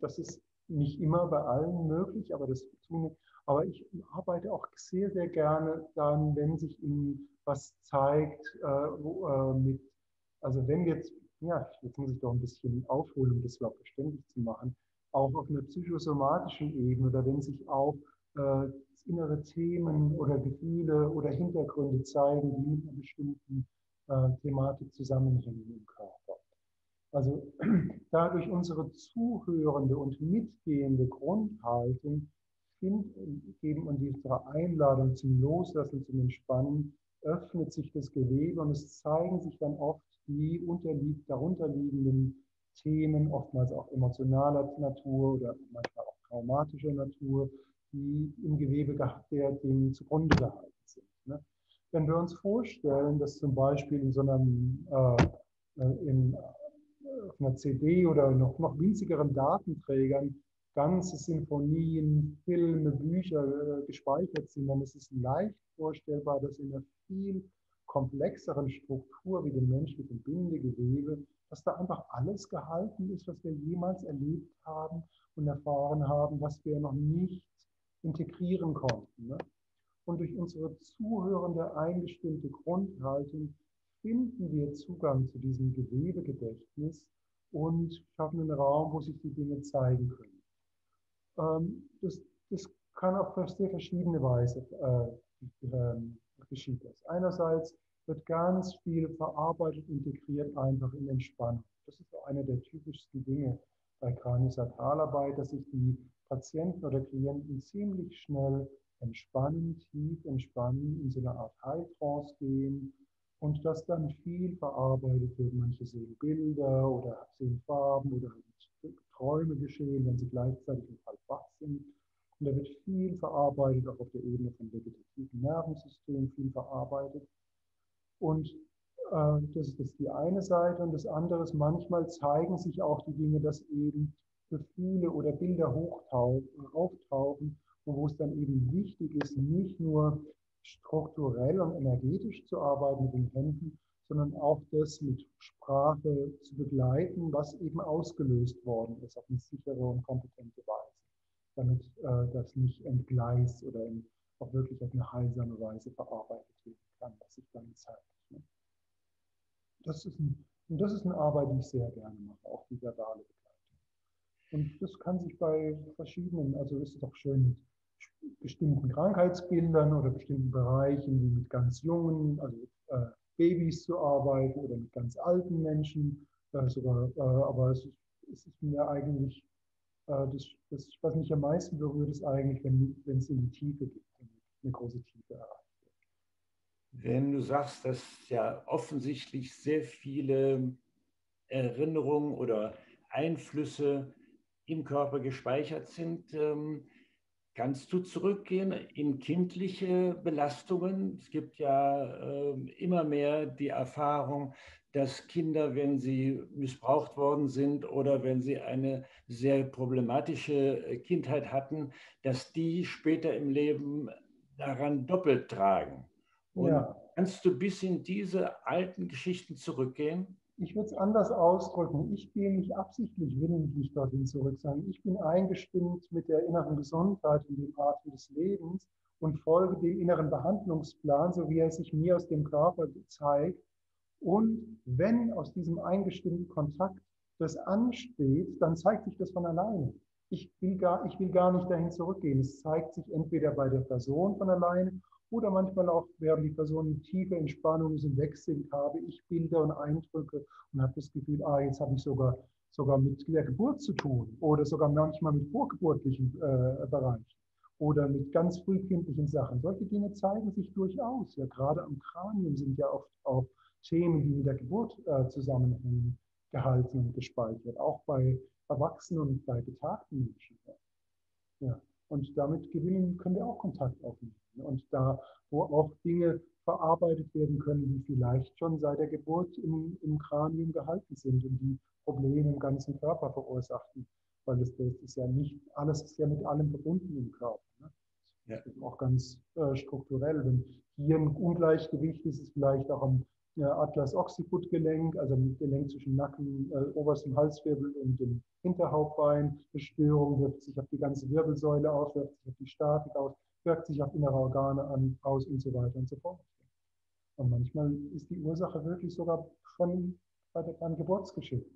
Das ist nicht immer bei allen möglich, aber das tun wir. Aber ich arbeite auch sehr, sehr gerne dann, wenn sich Ihnen was zeigt, jetzt muss ich doch ein bisschen aufholen, um das überhaupt verständlich zu machen, auch auf einer psychosomatischen Ebene oder wenn sich auch innere Themen oder Gefühle oder Hintergründe zeigen, die mit einer bestimmten Thematik zusammenhängen im Körper. Also dadurch unsere zuhörende und mitgehende Grundhaltung geben und unsere Einladung zum Loslassen, zum Entspannen, öffnet sich das Gewebe und es zeigen sich dann oft die darunterliegenden Themen, oftmals auch emotionaler Natur oder manchmal auch traumatischer Natur, die im Gewebe dem zugrunde gehalten sind. Ne? Wenn wir uns vorstellen, dass zum Beispiel auf einer CD oder noch winzigeren Datenträgern ganze Sinfonien, Filme, Bücher gespeichert sind, dann ist es leicht vorstellbar, dass in einer viel komplexeren Struktur wie dem menschlichen Bindegewebe, dass da einfach alles gehalten ist, was wir jemals erlebt haben und erfahren haben, was wir noch nicht integrieren konnten. Ne? Und durch unsere zuhörende, eingestimmte Grundhaltung finden wir Zugang zu diesem Gewebegedächtnis und schaffen einen Raum, wo sich die Dinge zeigen können. Das kann auf sehr verschiedene Weise geschieht. Einerseits wird ganz viel verarbeitet, integriert, einfach in Entspannung. Das ist auch eine der typischsten Dinge bei Kraniosakralarbeit, dass sich die Patienten oder Klienten ziemlich schnell entspannen, tief entspannen, in so eine Art Heiltrance gehen, und das dann viel verarbeitet wird. Manche sehen Bilder oder sehen Farben oder Träume geschehen, wenn sie gleichzeitig im Fall wach sind. Und da wird viel verarbeitet, auch auf der Ebene vom vegetativen Nervensystem viel verarbeitet. Und das ist die eine Seite. Und das andere ist, manchmal zeigen sich auch die Dinge, dass eben Gefühle oder Bilder auftauchen, wo es dann eben wichtig ist, nicht nur strukturell und energetisch zu arbeiten mit den Händen, sondern auch das mit Sprache zu begleiten, was eben ausgelöst worden ist, auf eine sichere und kompetente Weise, damit das nicht entgleist oder auch wirklich auf eine heilsame Weise verarbeitet werden kann, was sich dann zeigt. Das ist eine Arbeit, die ich sehr gerne mache, auch die verbale Begleitung. Und das kann sich bei verschiedenen, also ist es auch schön mit bestimmten Krankheitsbildern oder bestimmten Bereichen, wie mit ganz jungen, also Babys zu arbeiten oder mit ganz alten Menschen. Aber es ist mir eigentlich, was mich am meisten berührt, ist eigentlich, wenn es in die Tiefe geht, eine große Tiefe erreicht. Wenn du sagst, dass ja offensichtlich sehr viele Erinnerungen oder Einflüsse im Körper gespeichert sind, kannst du zurückgehen in kindliche Belastungen? Es gibt ja immer mehr die Erfahrung, dass Kinder, wenn sie missbraucht worden sind oder wenn sie eine sehr problematische Kindheit hatten, dass die später im Leben daran doppelt tragen. Und ja. Kannst du bis in diese alten Geschichten zurückgehen? Ich würde es anders ausdrücken. Ich gehe nicht absichtlich willentlich dorthin zurück, sondern ich bin eingestimmt mit der inneren Gesundheit und dem Atem des Lebens und folge dem inneren Behandlungsplan, so wie er sich mir aus dem Körper zeigt. Und wenn aus diesem eingestimmten Kontakt das ansteht, dann zeigt sich das von alleine. Ich will gar nicht dahin zurückgehen. Es zeigt sich entweder bei der Person von alleine oder manchmal auch, während die Person in tiefe Entspannung ist und wegsinkt, habe ich Bilder und Eindrücke und habe das Gefühl, jetzt habe ich sogar mit der Geburt zu tun oder sogar manchmal mit vorgeburtlichen Bereichen oder mit ganz frühkindlichen Sachen. Solche Dinge zeigen sich durchaus. Ja, gerade am Kranium sind ja oft auch Themen, die mit der Geburt zusammenhängen, gehalten und gespeichert, auch bei Erwachsenen und bei betagten Menschen. Ja. Und damit können wir auch Kontakt aufnehmen. Und da, wo auch Dinge verarbeitet werden können, die vielleicht schon seit der Geburt im Kranium gehalten sind und die Probleme im ganzen Körper verursachten. Weil alles ist ja mit allem verbunden im Körper. Ne? Ja. Das ist auch ganz strukturell. Wenn hier ein Ungleichgewicht ist, ist es vielleicht auch am Atlas-Occiput-Gelenk, also im Gelenk zwischen Nacken, oberstem Halswirbel und dem Hinterhauptbein. Eine Störung wirkt sich auf die ganze Wirbelsäule aus, wirkt sich auf die Statik aus, wirkt sich auf innere Organe aus und so weiter und so fort. Und manchmal ist die Ursache wirklich sogar schon bei der Geburtsgeschichte.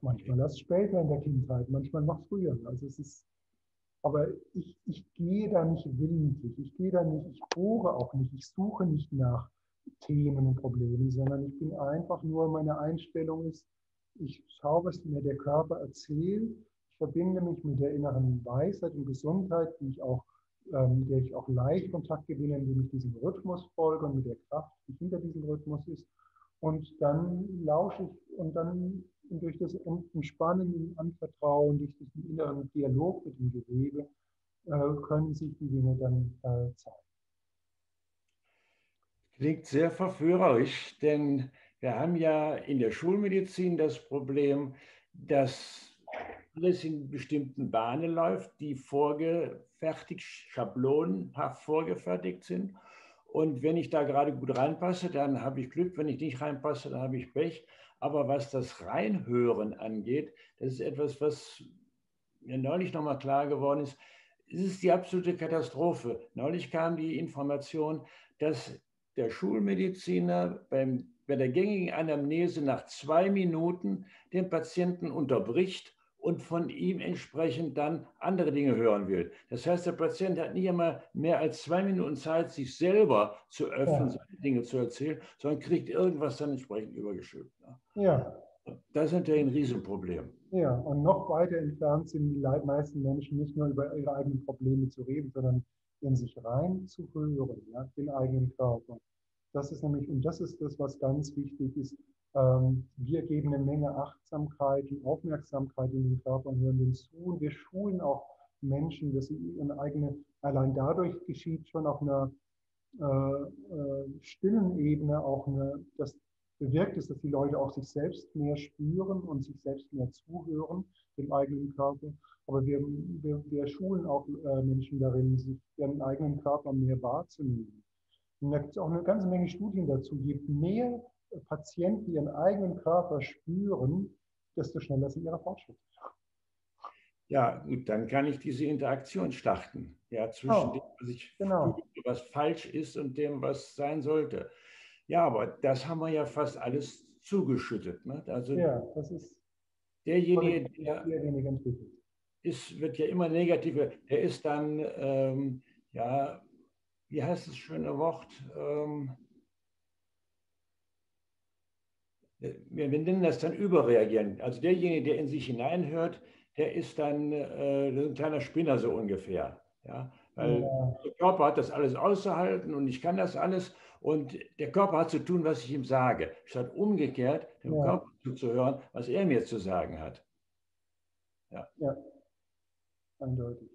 Manchmal erst später in der Kindheit, manchmal noch früher. Also es ist, aber ich gehe da nicht willentlich, ich bohre auch nicht, ich suche nicht nach Themen und Problemen, sondern ich bin einfach nur, meine Einstellung ist, ich schaue, was mir der Körper erzählt, ich verbinde mich mit der inneren Weisheit und Gesundheit, mit der ich auch leicht Kontakt gewinne, indem ich diesem Rhythmus folge und mit der Kraft, die hinter diesem Rhythmus ist. Und dann lausche ich und dann durch das Entspannen, Anvertrauen, durch diesen inneren Dialog mit dem Gewebe, können sich die Dinge dann zeigen. Klingt sehr verführerisch, denn wir haben ja in der Schulmedizin das Problem, dass alles in bestimmten Bahnen läuft, die vorgefertigt, schablonenhaft vorgefertigt sind. Und wenn ich da gerade gut reinpasse, dann habe ich Glück. Wenn ich nicht reinpasse, dann habe ich Pech. Aber was das Reinhören angeht, das ist etwas, was mir neulich nochmal klar geworden ist. Es ist die absolute Katastrophe. Neulich kam die Information, dass der Schulmediziner bei der gängigen Anamnese nach 2 Minuten den Patienten unterbricht und von ihm entsprechend dann andere Dinge hören will. Das heißt, der Patient hat nicht einmal mehr als 2 Minuten Zeit, sich selber zu öffnen, seine Dinge zu erzählen, sondern kriegt irgendwas dann entsprechend übergeschüttet. Ja. Das ist natürlich ein Riesenproblem. Ja, und noch weiter entfernt sind die meisten Menschen nicht nur über ihre eigenen Probleme zu reden, sondern in sich rein zu hören, ja, den eigenen Körper. Das ist nämlich, und das ist das, was ganz wichtig ist, wir geben eine Menge Achtsamkeit und Aufmerksamkeit in den Körper und hören dem zu. Und wir schulen auch Menschen, dass sie ihre eigene, allein dadurch geschieht schon auf einer stillen Ebene auch eine, das bewirkt es, dass die Leute auch sich selbst mehr spüren und sich selbst mehr zuhören, dem eigenen Körper. Aber wir schulen auch Menschen darin, sich ihren eigenen Körper mehr wahrzunehmen. Und da gibt es auch eine ganze Menge Studien dazu. Je mehr Patienten ihren eigenen Körper spüren, desto schneller sind ihre Fortschritte. Ja, gut, dann kann ich diese Interaktion starten. Ja, zwischen dem, was ich fühle, was falsch ist, und dem, was sein sollte. Ja, aber das haben wir ja fast alles zugeschüttet. Ne? Also ja, das ist derjenige, der ist, wird ja immer negativer. Der ist dann, ja, wie heißt das schöne Wort? Wir nennen das dann überreagieren. Also derjenige, der in sich hineinhört, der ist dann ein kleiner Spinner so ungefähr. Ja? Weil der Körper hat das alles auszuhalten und ich kann das alles. Und der Körper hat zu tun, was ich ihm sage, statt umgekehrt dem Körper zuzuhören, was er mir zu sagen hat. Ja, ja, eindeutig.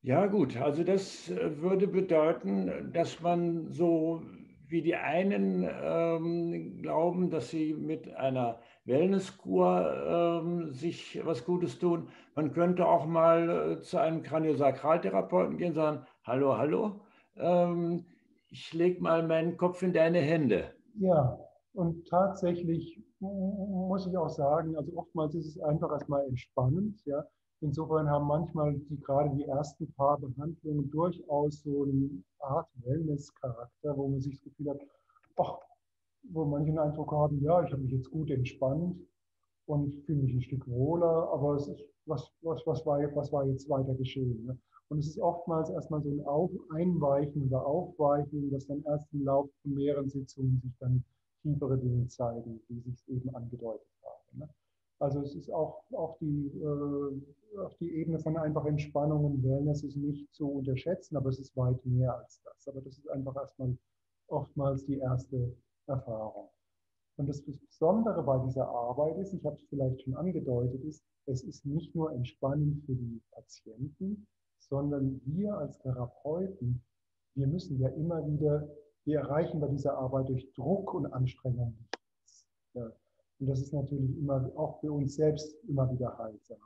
Ja gut, also das würde bedeuten, dass man so wie die einen glauben, dass sie mit einer Wellnesskur sich was Gutes tun. Man könnte auch mal zu einem Kraniosakraltherapeuten gehen und sagen, hallo, hallo, ich lege mal meinen Kopf in deine Hände. Ja, und tatsächlich muss ich auch sagen, also oftmals ist es einfach erstmal entspannend. Ja. Insofern haben manchmal gerade die ersten paar Behandlungen durchaus so eine Art Wellness-Charakter, wo man sich das Gefühl hat, ach, wo manche den Eindruck haben, ja, ich habe mich jetzt gut entspannt und fühle mich ein Stück wohler, aber es ist, was war jetzt weiter geschehen? Ne? Und es ist oftmals erstmal so ein Einweichen oder Aufweichen, das dann erst im Laufe von mehreren Sitzungen sich dann tiefere Dinge zeigen, die sich eben angedeutet haben. Ne? Also es ist auch auf die Ebene von einfach Entspannung und Wellness ist nicht zu unterschätzen, aber es ist weit mehr als das. Aber das ist einfach erstmal oftmals die erste Erfahrung. Und das Besondere bei dieser Arbeit ist, ich habe es vielleicht schon angedeutet, ist, es ist nicht nur entspannend für die Patienten, sondern wir als Therapeuten, wir müssen ja immer wieder, wir erreichen bei dieser Arbeit durch Druck und Anstrengung nichts. Ja. Und das ist natürlich immer auch für uns selbst immer wieder heilsam.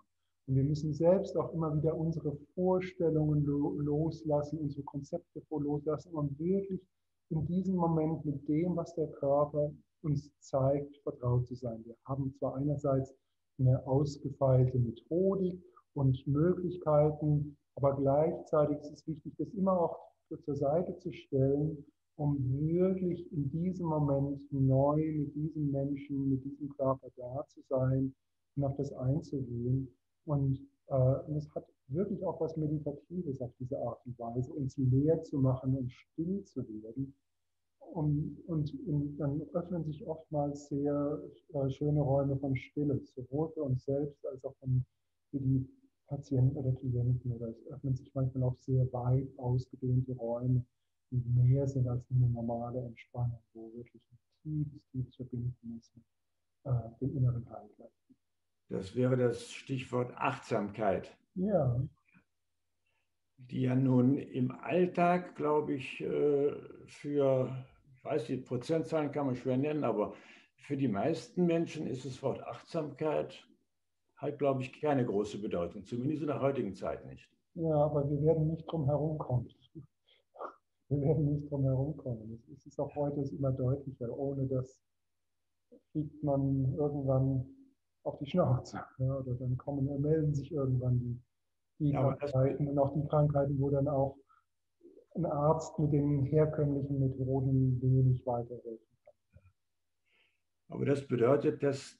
Und wir müssen selbst auch immer wieder unsere Vorstellungen loslassen, unsere Konzepte loslassen, um wirklich in diesem Moment mit dem, was der Körper uns zeigt, vertraut zu sein. Wir haben zwar einerseits eine ausgefeilte Methodik und Möglichkeiten, aber gleichzeitig ist es wichtig, das immer auch zur Seite zu stellen, um wirklich in diesem Moment neu mit diesem Menschen, mit diesem Körper da zu sein und auf das einzugehen. Und es hat wirklich auch was Meditatives auf diese Art und Weise, uns leer zu machen und still zu werden. Und dann öffnen sich oftmals sehr schöne Räume von Stille, sowohl für uns selbst als auch für die Patienten oder Klienten. Oder es öffnen sich manchmal auch sehr weit ausgedehnte Räume, die mehr sind als eine normale Entspannung, wo wirklich ein tiefes Verbinden ist mit dem inneren Heilgleich. Das wäre das Stichwort Achtsamkeit. Ja. Die ja nun im Alltag, glaube ich, für, ich weiß, die Prozentzahlen kann man schwer nennen, aber für die meisten Menschen ist das Wort Achtsamkeit, hat, glaube ich, keine große Bedeutung, zumindest in der heutigen Zeit nicht. Ja, aber wir werden nicht drum herumkommen. Wir werden nicht drum herumkommen. Es ist auch heute immer deutlicher, ohne das fliegt man irgendwann auf die Schnauze. Ja, oder dann melden sich irgendwann die Krankheiten und auch die Krankheiten, wo dann auch ein Arzt mit den herkömmlichen Methoden wenig weiterhelfen kann. Aber das bedeutet, dass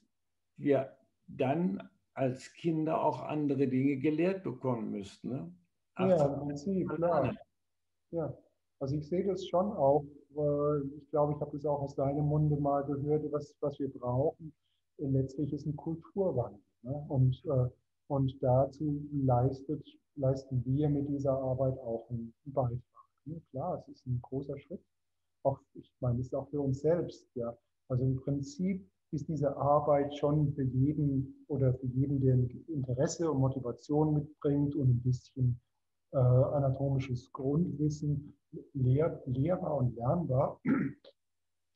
wir dann als Kinder auch andere Dinge gelehrt bekommen müssten. Ne? Ja, im Prinzip, klar. Ja. Also ich sehe das schon auch, ich glaube, ich habe das auch aus deinem Munde mal gehört, was wir brauchen. Letztlich ist ein Kulturwandel. Ne? Und dazu leisten wir mit dieser Arbeit auch einen Beitrag. Ne? Klar, es ist ein großer Schritt, auch, ich meine, das ist auch für uns selbst, ja. Also im Prinzip ist diese Arbeit schon für jeden oder für jeden, der Interesse und Motivation mitbringt und ein bisschen anatomisches Grundwissen, lehrbar und lernbar.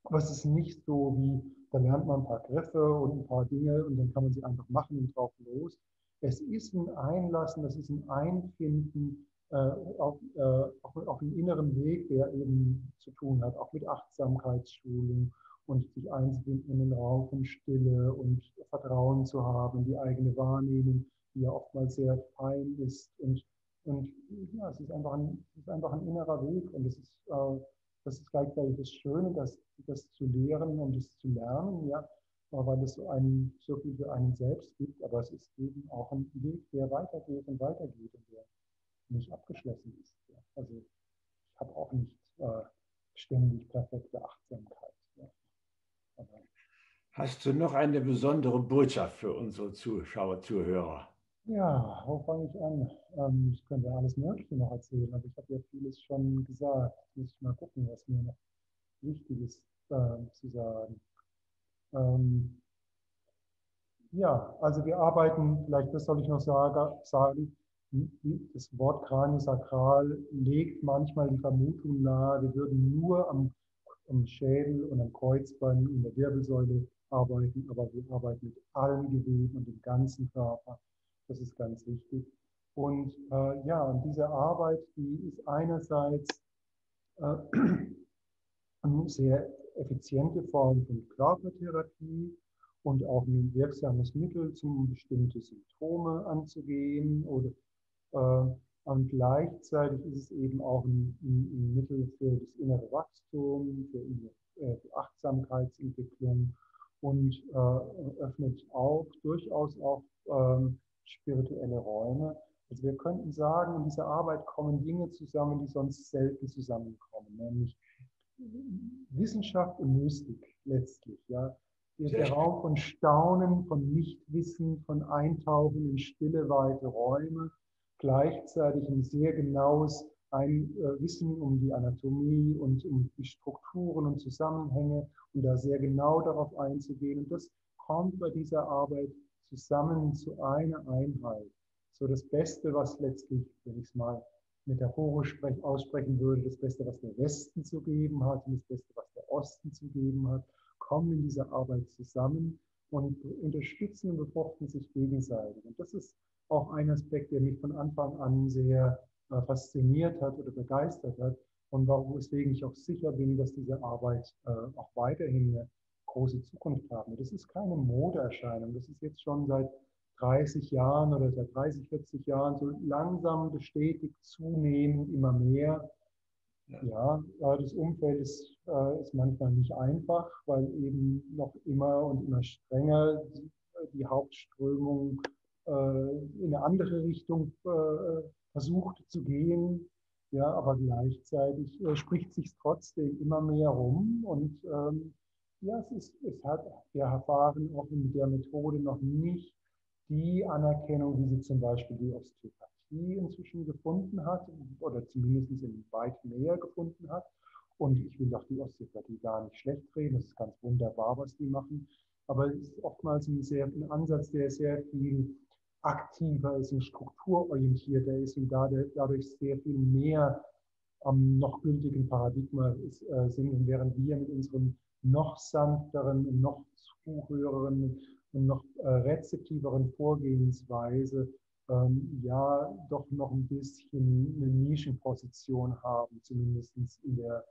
Was ist nicht so wie, da lernt man ein paar Griffe und ein paar Dinge und dann kann man sie einfach machen und drauf los. Es ist ein Einlassen, das ist ein Einfinden auf einen inneren Weg, der eben zu tun hat, auch mit Achtsamkeitsschulung und sich einzubinden in den Raum von Stille und Vertrauen zu haben, die eigene Wahrnehmung, die ja oftmals sehr fein ist. Und ja, es ist einfach ein innerer Weg und das ist gleichzeitig das Schöne, das zu lehren und das zu lernen, ja, weil es so viel für einen selbst gibt, aber es ist eben auch ein Weg, der weitergeht und der nicht abgeschlossen ist. Ja. Also ich habe auch nicht ständig perfekte Achtsamkeit. Ja. Hast du noch eine besondere Botschaft für unsere Zuhörer? Ja, wo fange ich an? Ich könnte alles Mögliche noch erzählen, aber ich habe ja vieles schon gesagt. Muss ich mal gucken, was mir noch wichtig ist zu sagen. Ja, also wir arbeiten, vielleicht das soll ich noch sagen, das Wort Kraniosakral legt manchmal die Vermutung nahe, wir würden nur am Schädel und am Kreuzbein und der Wirbelsäule arbeiten, aber wir arbeiten mit allen Geweben und dem ganzen Körper. Das ist ganz wichtig. Und ja, und diese Arbeit, die ist einerseits eine sehr effiziente Form von Körpertherapie und auch ein wirksames Mittel, um bestimmte Symptome anzugehen. Und gleichzeitig ist es eben auch ein Mittel für das innere Wachstum, für Achtsamkeitsentwicklung und öffnet auch durchaus auch spirituelle Räume. Also wir könnten sagen, in dieser Arbeit kommen Dinge zusammen, die sonst selten zusammenkommen, nämlich Wissenschaft und Mystik letztlich. Ja. Der Raum von Staunen, von Nichtwissen, von Eintauchen in stille, weite Räume, gleichzeitig ein sehr genaues Wissen um die Anatomie und um die Strukturen und Zusammenhänge und da sehr genau darauf einzugehen. Und das kommt bei dieser Arbeit zusammen zu einer Einheit. So das Beste, was letztlich, wenn ich es mal metaphorisch aussprechen würde, das Beste, was der Westen zu geben hat und das Beste, was der Osten zu geben hat, kommen in dieser Arbeit zusammen und unterstützen und befruchten sich gegenseitig. Und das ist auch ein Aspekt, der mich von Anfang an sehr fasziniert hat oder begeistert hat und weswegen ich auch sicher bin, dass diese Arbeit auch weiterhin große Zukunft haben. Das ist keine Modeerscheinung. Das ist jetzt schon seit 30 Jahren oder seit 30, 40 Jahren so langsam bestätigt, zunehmend immer mehr. Ja, das Umfeld ist manchmal nicht einfach, weil eben noch immer und immer strenger die Hauptströmung in eine andere Richtung versucht zu gehen. Ja, aber gleichzeitig spricht sich trotzdem immer mehr rum und ja, wir erfahren auch mit der Methode noch nicht die Anerkennung, wie sie zum Beispiel die Osteopathie inzwischen gefunden hat oder zumindest in weit mehr gefunden hat. Und ich will doch die Osteopathie gar nicht schlecht reden, das ist ganz wunderbar, was die machen. Aber es ist oftmals ein Ansatz, der sehr viel aktiver ist und strukturorientierter ist und dadurch sehr viel mehr am noch gültigen Paradigma sind. Und während wir mit unserem noch sanfteren, noch zuhöreren und noch rezeptiveren Vorgehensweise ja doch noch ein bisschen eine Nischenposition haben, zumindest in der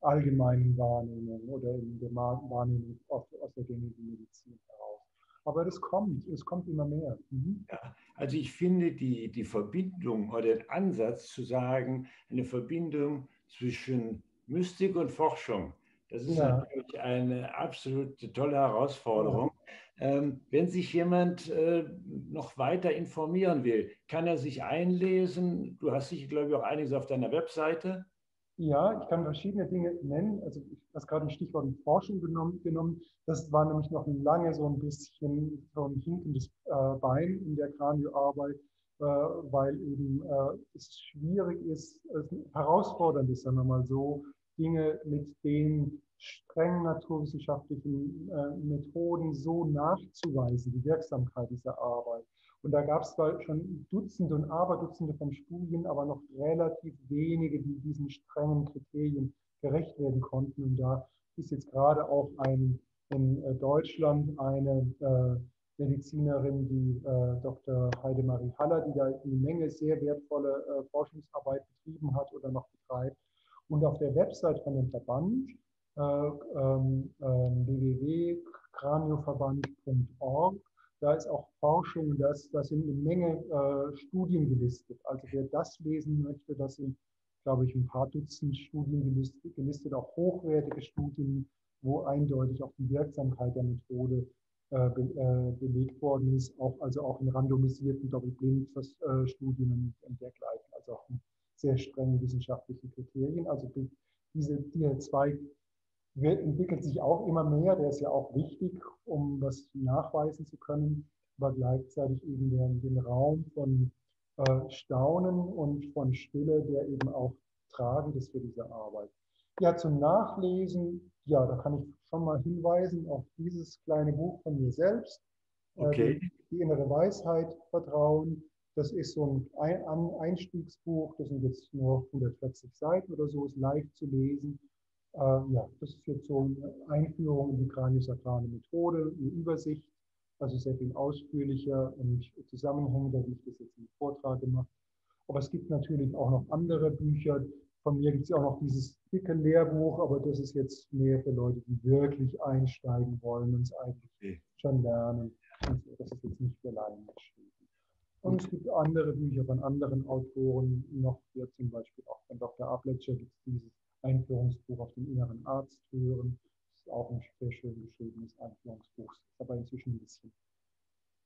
allgemeinen Wahrnehmung oder in der Wahrnehmung aus der gängigen Medizin heraus. Aber es kommt immer mehr. Mhm. Ja, also ich finde die Verbindung oder den Ansatz zu sagen, eine Verbindung zwischen Mystik und Forschung, das ist ja natürlich eine absolute tolle Herausforderung. Wenn sich jemand noch weiter informieren will, kann er sich einlesen? Du hast sicher, glaube ich, auch einiges auf deiner Webseite. Ja, ich kann verschiedene Dinge nennen. Also ich habe gerade ein Stichwort in Forschung genommen. Das war nämlich noch lange so ein bisschen so ein hinkendes Bein in der Kranioarbeit, weil eben es schwierig ist, herausfordernd ist, sagen wir mal so, Dinge mit den streng naturwissenschaftlichen Methoden so nachzuweisen, die Wirksamkeit dieser Arbeit. Und da gab es zwar schon Dutzende und Aberdutzende von Studien, aber noch relativ wenige, die diesen strengen Kriterien gerecht werden konnten. Und da ist jetzt gerade auch in Deutschland eine Medizinerin, die Dr. Heidemarie Haller, die da eine Menge sehr wertvolle Forschungsarbeit betrieben hat oder noch betreibt. Und auf der Website von dem Verband, www.CranioSacral-Verband.org, da ist auch Forschung, da sind eine Menge Studien gelistet. Also wer das lesen möchte, das sind, glaube ich, ein paar Dutzend Studien gelistet, auch hochwertige Studien, wo eindeutig auch die Wirksamkeit der Methode belegt worden ist, also auch in randomisierten Doppelblind-Studien und dergleichen, also auch in sehr strengen wissenschaftlichen Kriterien. Also dieser Zweig entwickelt sich auch immer mehr, der ist ja auch wichtig, um was nachweisen zu können, aber gleichzeitig eben den Raum von Staunen und von Stille, der eben auch tragend ist für diese Arbeit. Ja, zum Nachlesen, ja, da kann ich schon mal hinweisen auf dieses kleine Buch von mir selbst, okay. Die innere Weisheit vertrauen. Das ist so ein Einstiegsbuch, das sind jetzt nur 140 Seiten oder so, ist leicht zu lesen. Ja, das ist jetzt so eine Einführung in die kraniosakrale Methode, eine Übersicht, also sehr viel ausführlicher und zusammenhängender, wie ich das jetzt im Vortrag gemacht habe. Aber es gibt natürlich auch noch andere Bücher. Von mir gibt es ja auch noch dieses dicke Lehrbuch, aber das ist jetzt mehr für Leute, die wirklich einsteigen wollen und es eigentlich schon lernen. Das ist jetzt nicht für Laien geschrieben. Und es gibt andere Bücher von anderen Autoren, noch hier zum Beispiel auch von Dr. Upledger gibt es dieses Einführungsbuch auf den inneren Arzt hören. Das ist auch ein sehr schön geschriebenes Einführungsbuch. Das ist aber inzwischen ein bisschen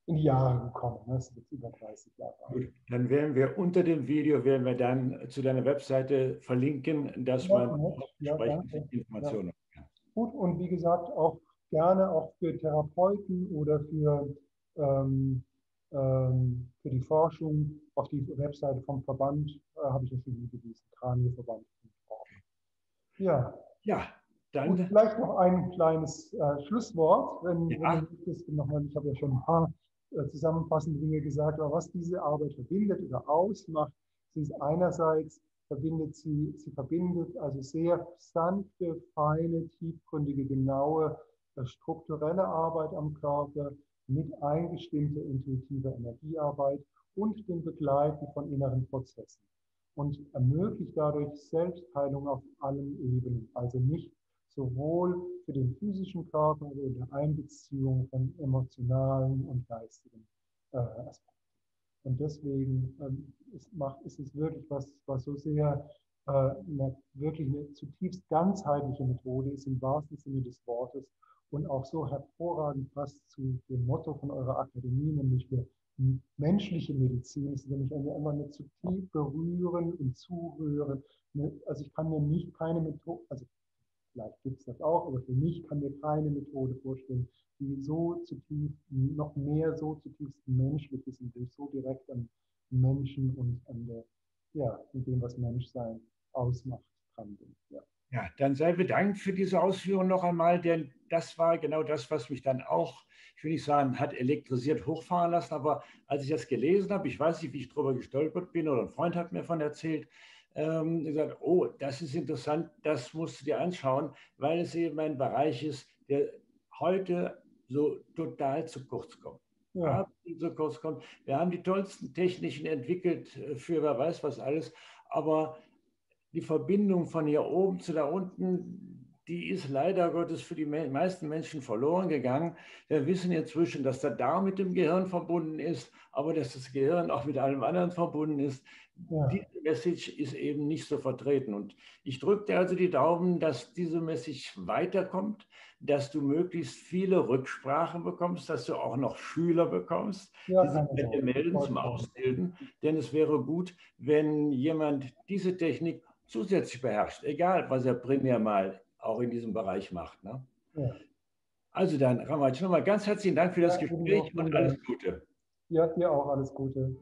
in die Jahre gekommen. Das ist jetzt über 30 Jahre alt. Dann werden wir unter dem Video, dann zu deiner Webseite verlinken, dass man auch entsprechende Informationen hat. Gut, und wie gesagt, auch gerne auch für Therapeuten oder für die Forschung. Auf die Webseite vom Verband habe ich schon hingewiesen, CranioSacral-Verband.org. Ja, dann. Und vielleicht noch ein kleines Schlusswort, wenn ich habe ja schon ein paar zusammenfassende Dinge gesagt, aber was diese Arbeit verbindet oder ausmacht, sie ist einerseits, sie verbindet also sehr sanfte, feine, tiefgründige, genaue, strukturelle Arbeit am Körper mit eingestimmter, intuitiver Energiearbeit und dem Begleiten von inneren Prozessen und ermöglicht dadurch Selbstheilung auf allen Ebenen, also nicht sowohl für den physischen Körper oder in der Einbeziehung von emotionalen und geistigen Aspekten. Und deswegen ist es wirklich was so sehr wirklich eine zutiefst ganzheitliche Methode ist, im wahrsten Sinne des Wortes, und auch so hervorragend passt zu dem Motto von eurer Akademie, nämlich für menschliche Medizin. Es ist nämlich immer mit zu tief berühren und zuhören. Also ich kann mir keine Methode, also vielleicht gibt es das auch, aber für mich kann mir keine Methode vorstellen, die noch mehr so zutiefst menschlich ist und so direkt am Menschen und an der, mit dem, was Menschsein ausmacht, dran bin. Ja, dann sei bedankt für diese Ausführung noch einmal, denn das war genau das, was mich dann auch, ich will nicht sagen, hat elektrisiert hochfahren lassen, aber als ich das gelesen habe, ich weiß nicht, wie ich drüber gestolpert bin, oder ein Freund hat mir davon erzählt, gesagt, oh, das ist interessant, das musst du dir anschauen, weil es eben ein Bereich ist, der heute so total zu kurz kommt. Ja. So kurz kommt. Wir haben die tollsten Techniken entwickelt für wer weiß was alles, aber die Verbindung von hier oben zu da unten, die ist leider Gottes für die meisten Menschen verloren gegangen. Wir wissen inzwischen, dass der Darm mit dem Gehirn verbunden ist, aber dass das Gehirn auch mit allem anderen verbunden ist. Ja. Diese Message ist eben nicht so vertreten. Und ich drücke dir also die Daumen, dass diese Message weiterkommt, dass du möglichst viele Rücksprachen bekommst, dass du auch noch Schüler bekommst, die sich mit dir melden zum Ausbilden. Denn es wäre gut, wenn jemand diese Technik zusätzlich beherrscht, egal was er primär mal auch in diesem Bereich macht. Ne? Ja. Also dann, Ramraj, nochmal ganz herzlichen Dank für das Gespräch und alles Gute. Ja, dir auch alles Gute.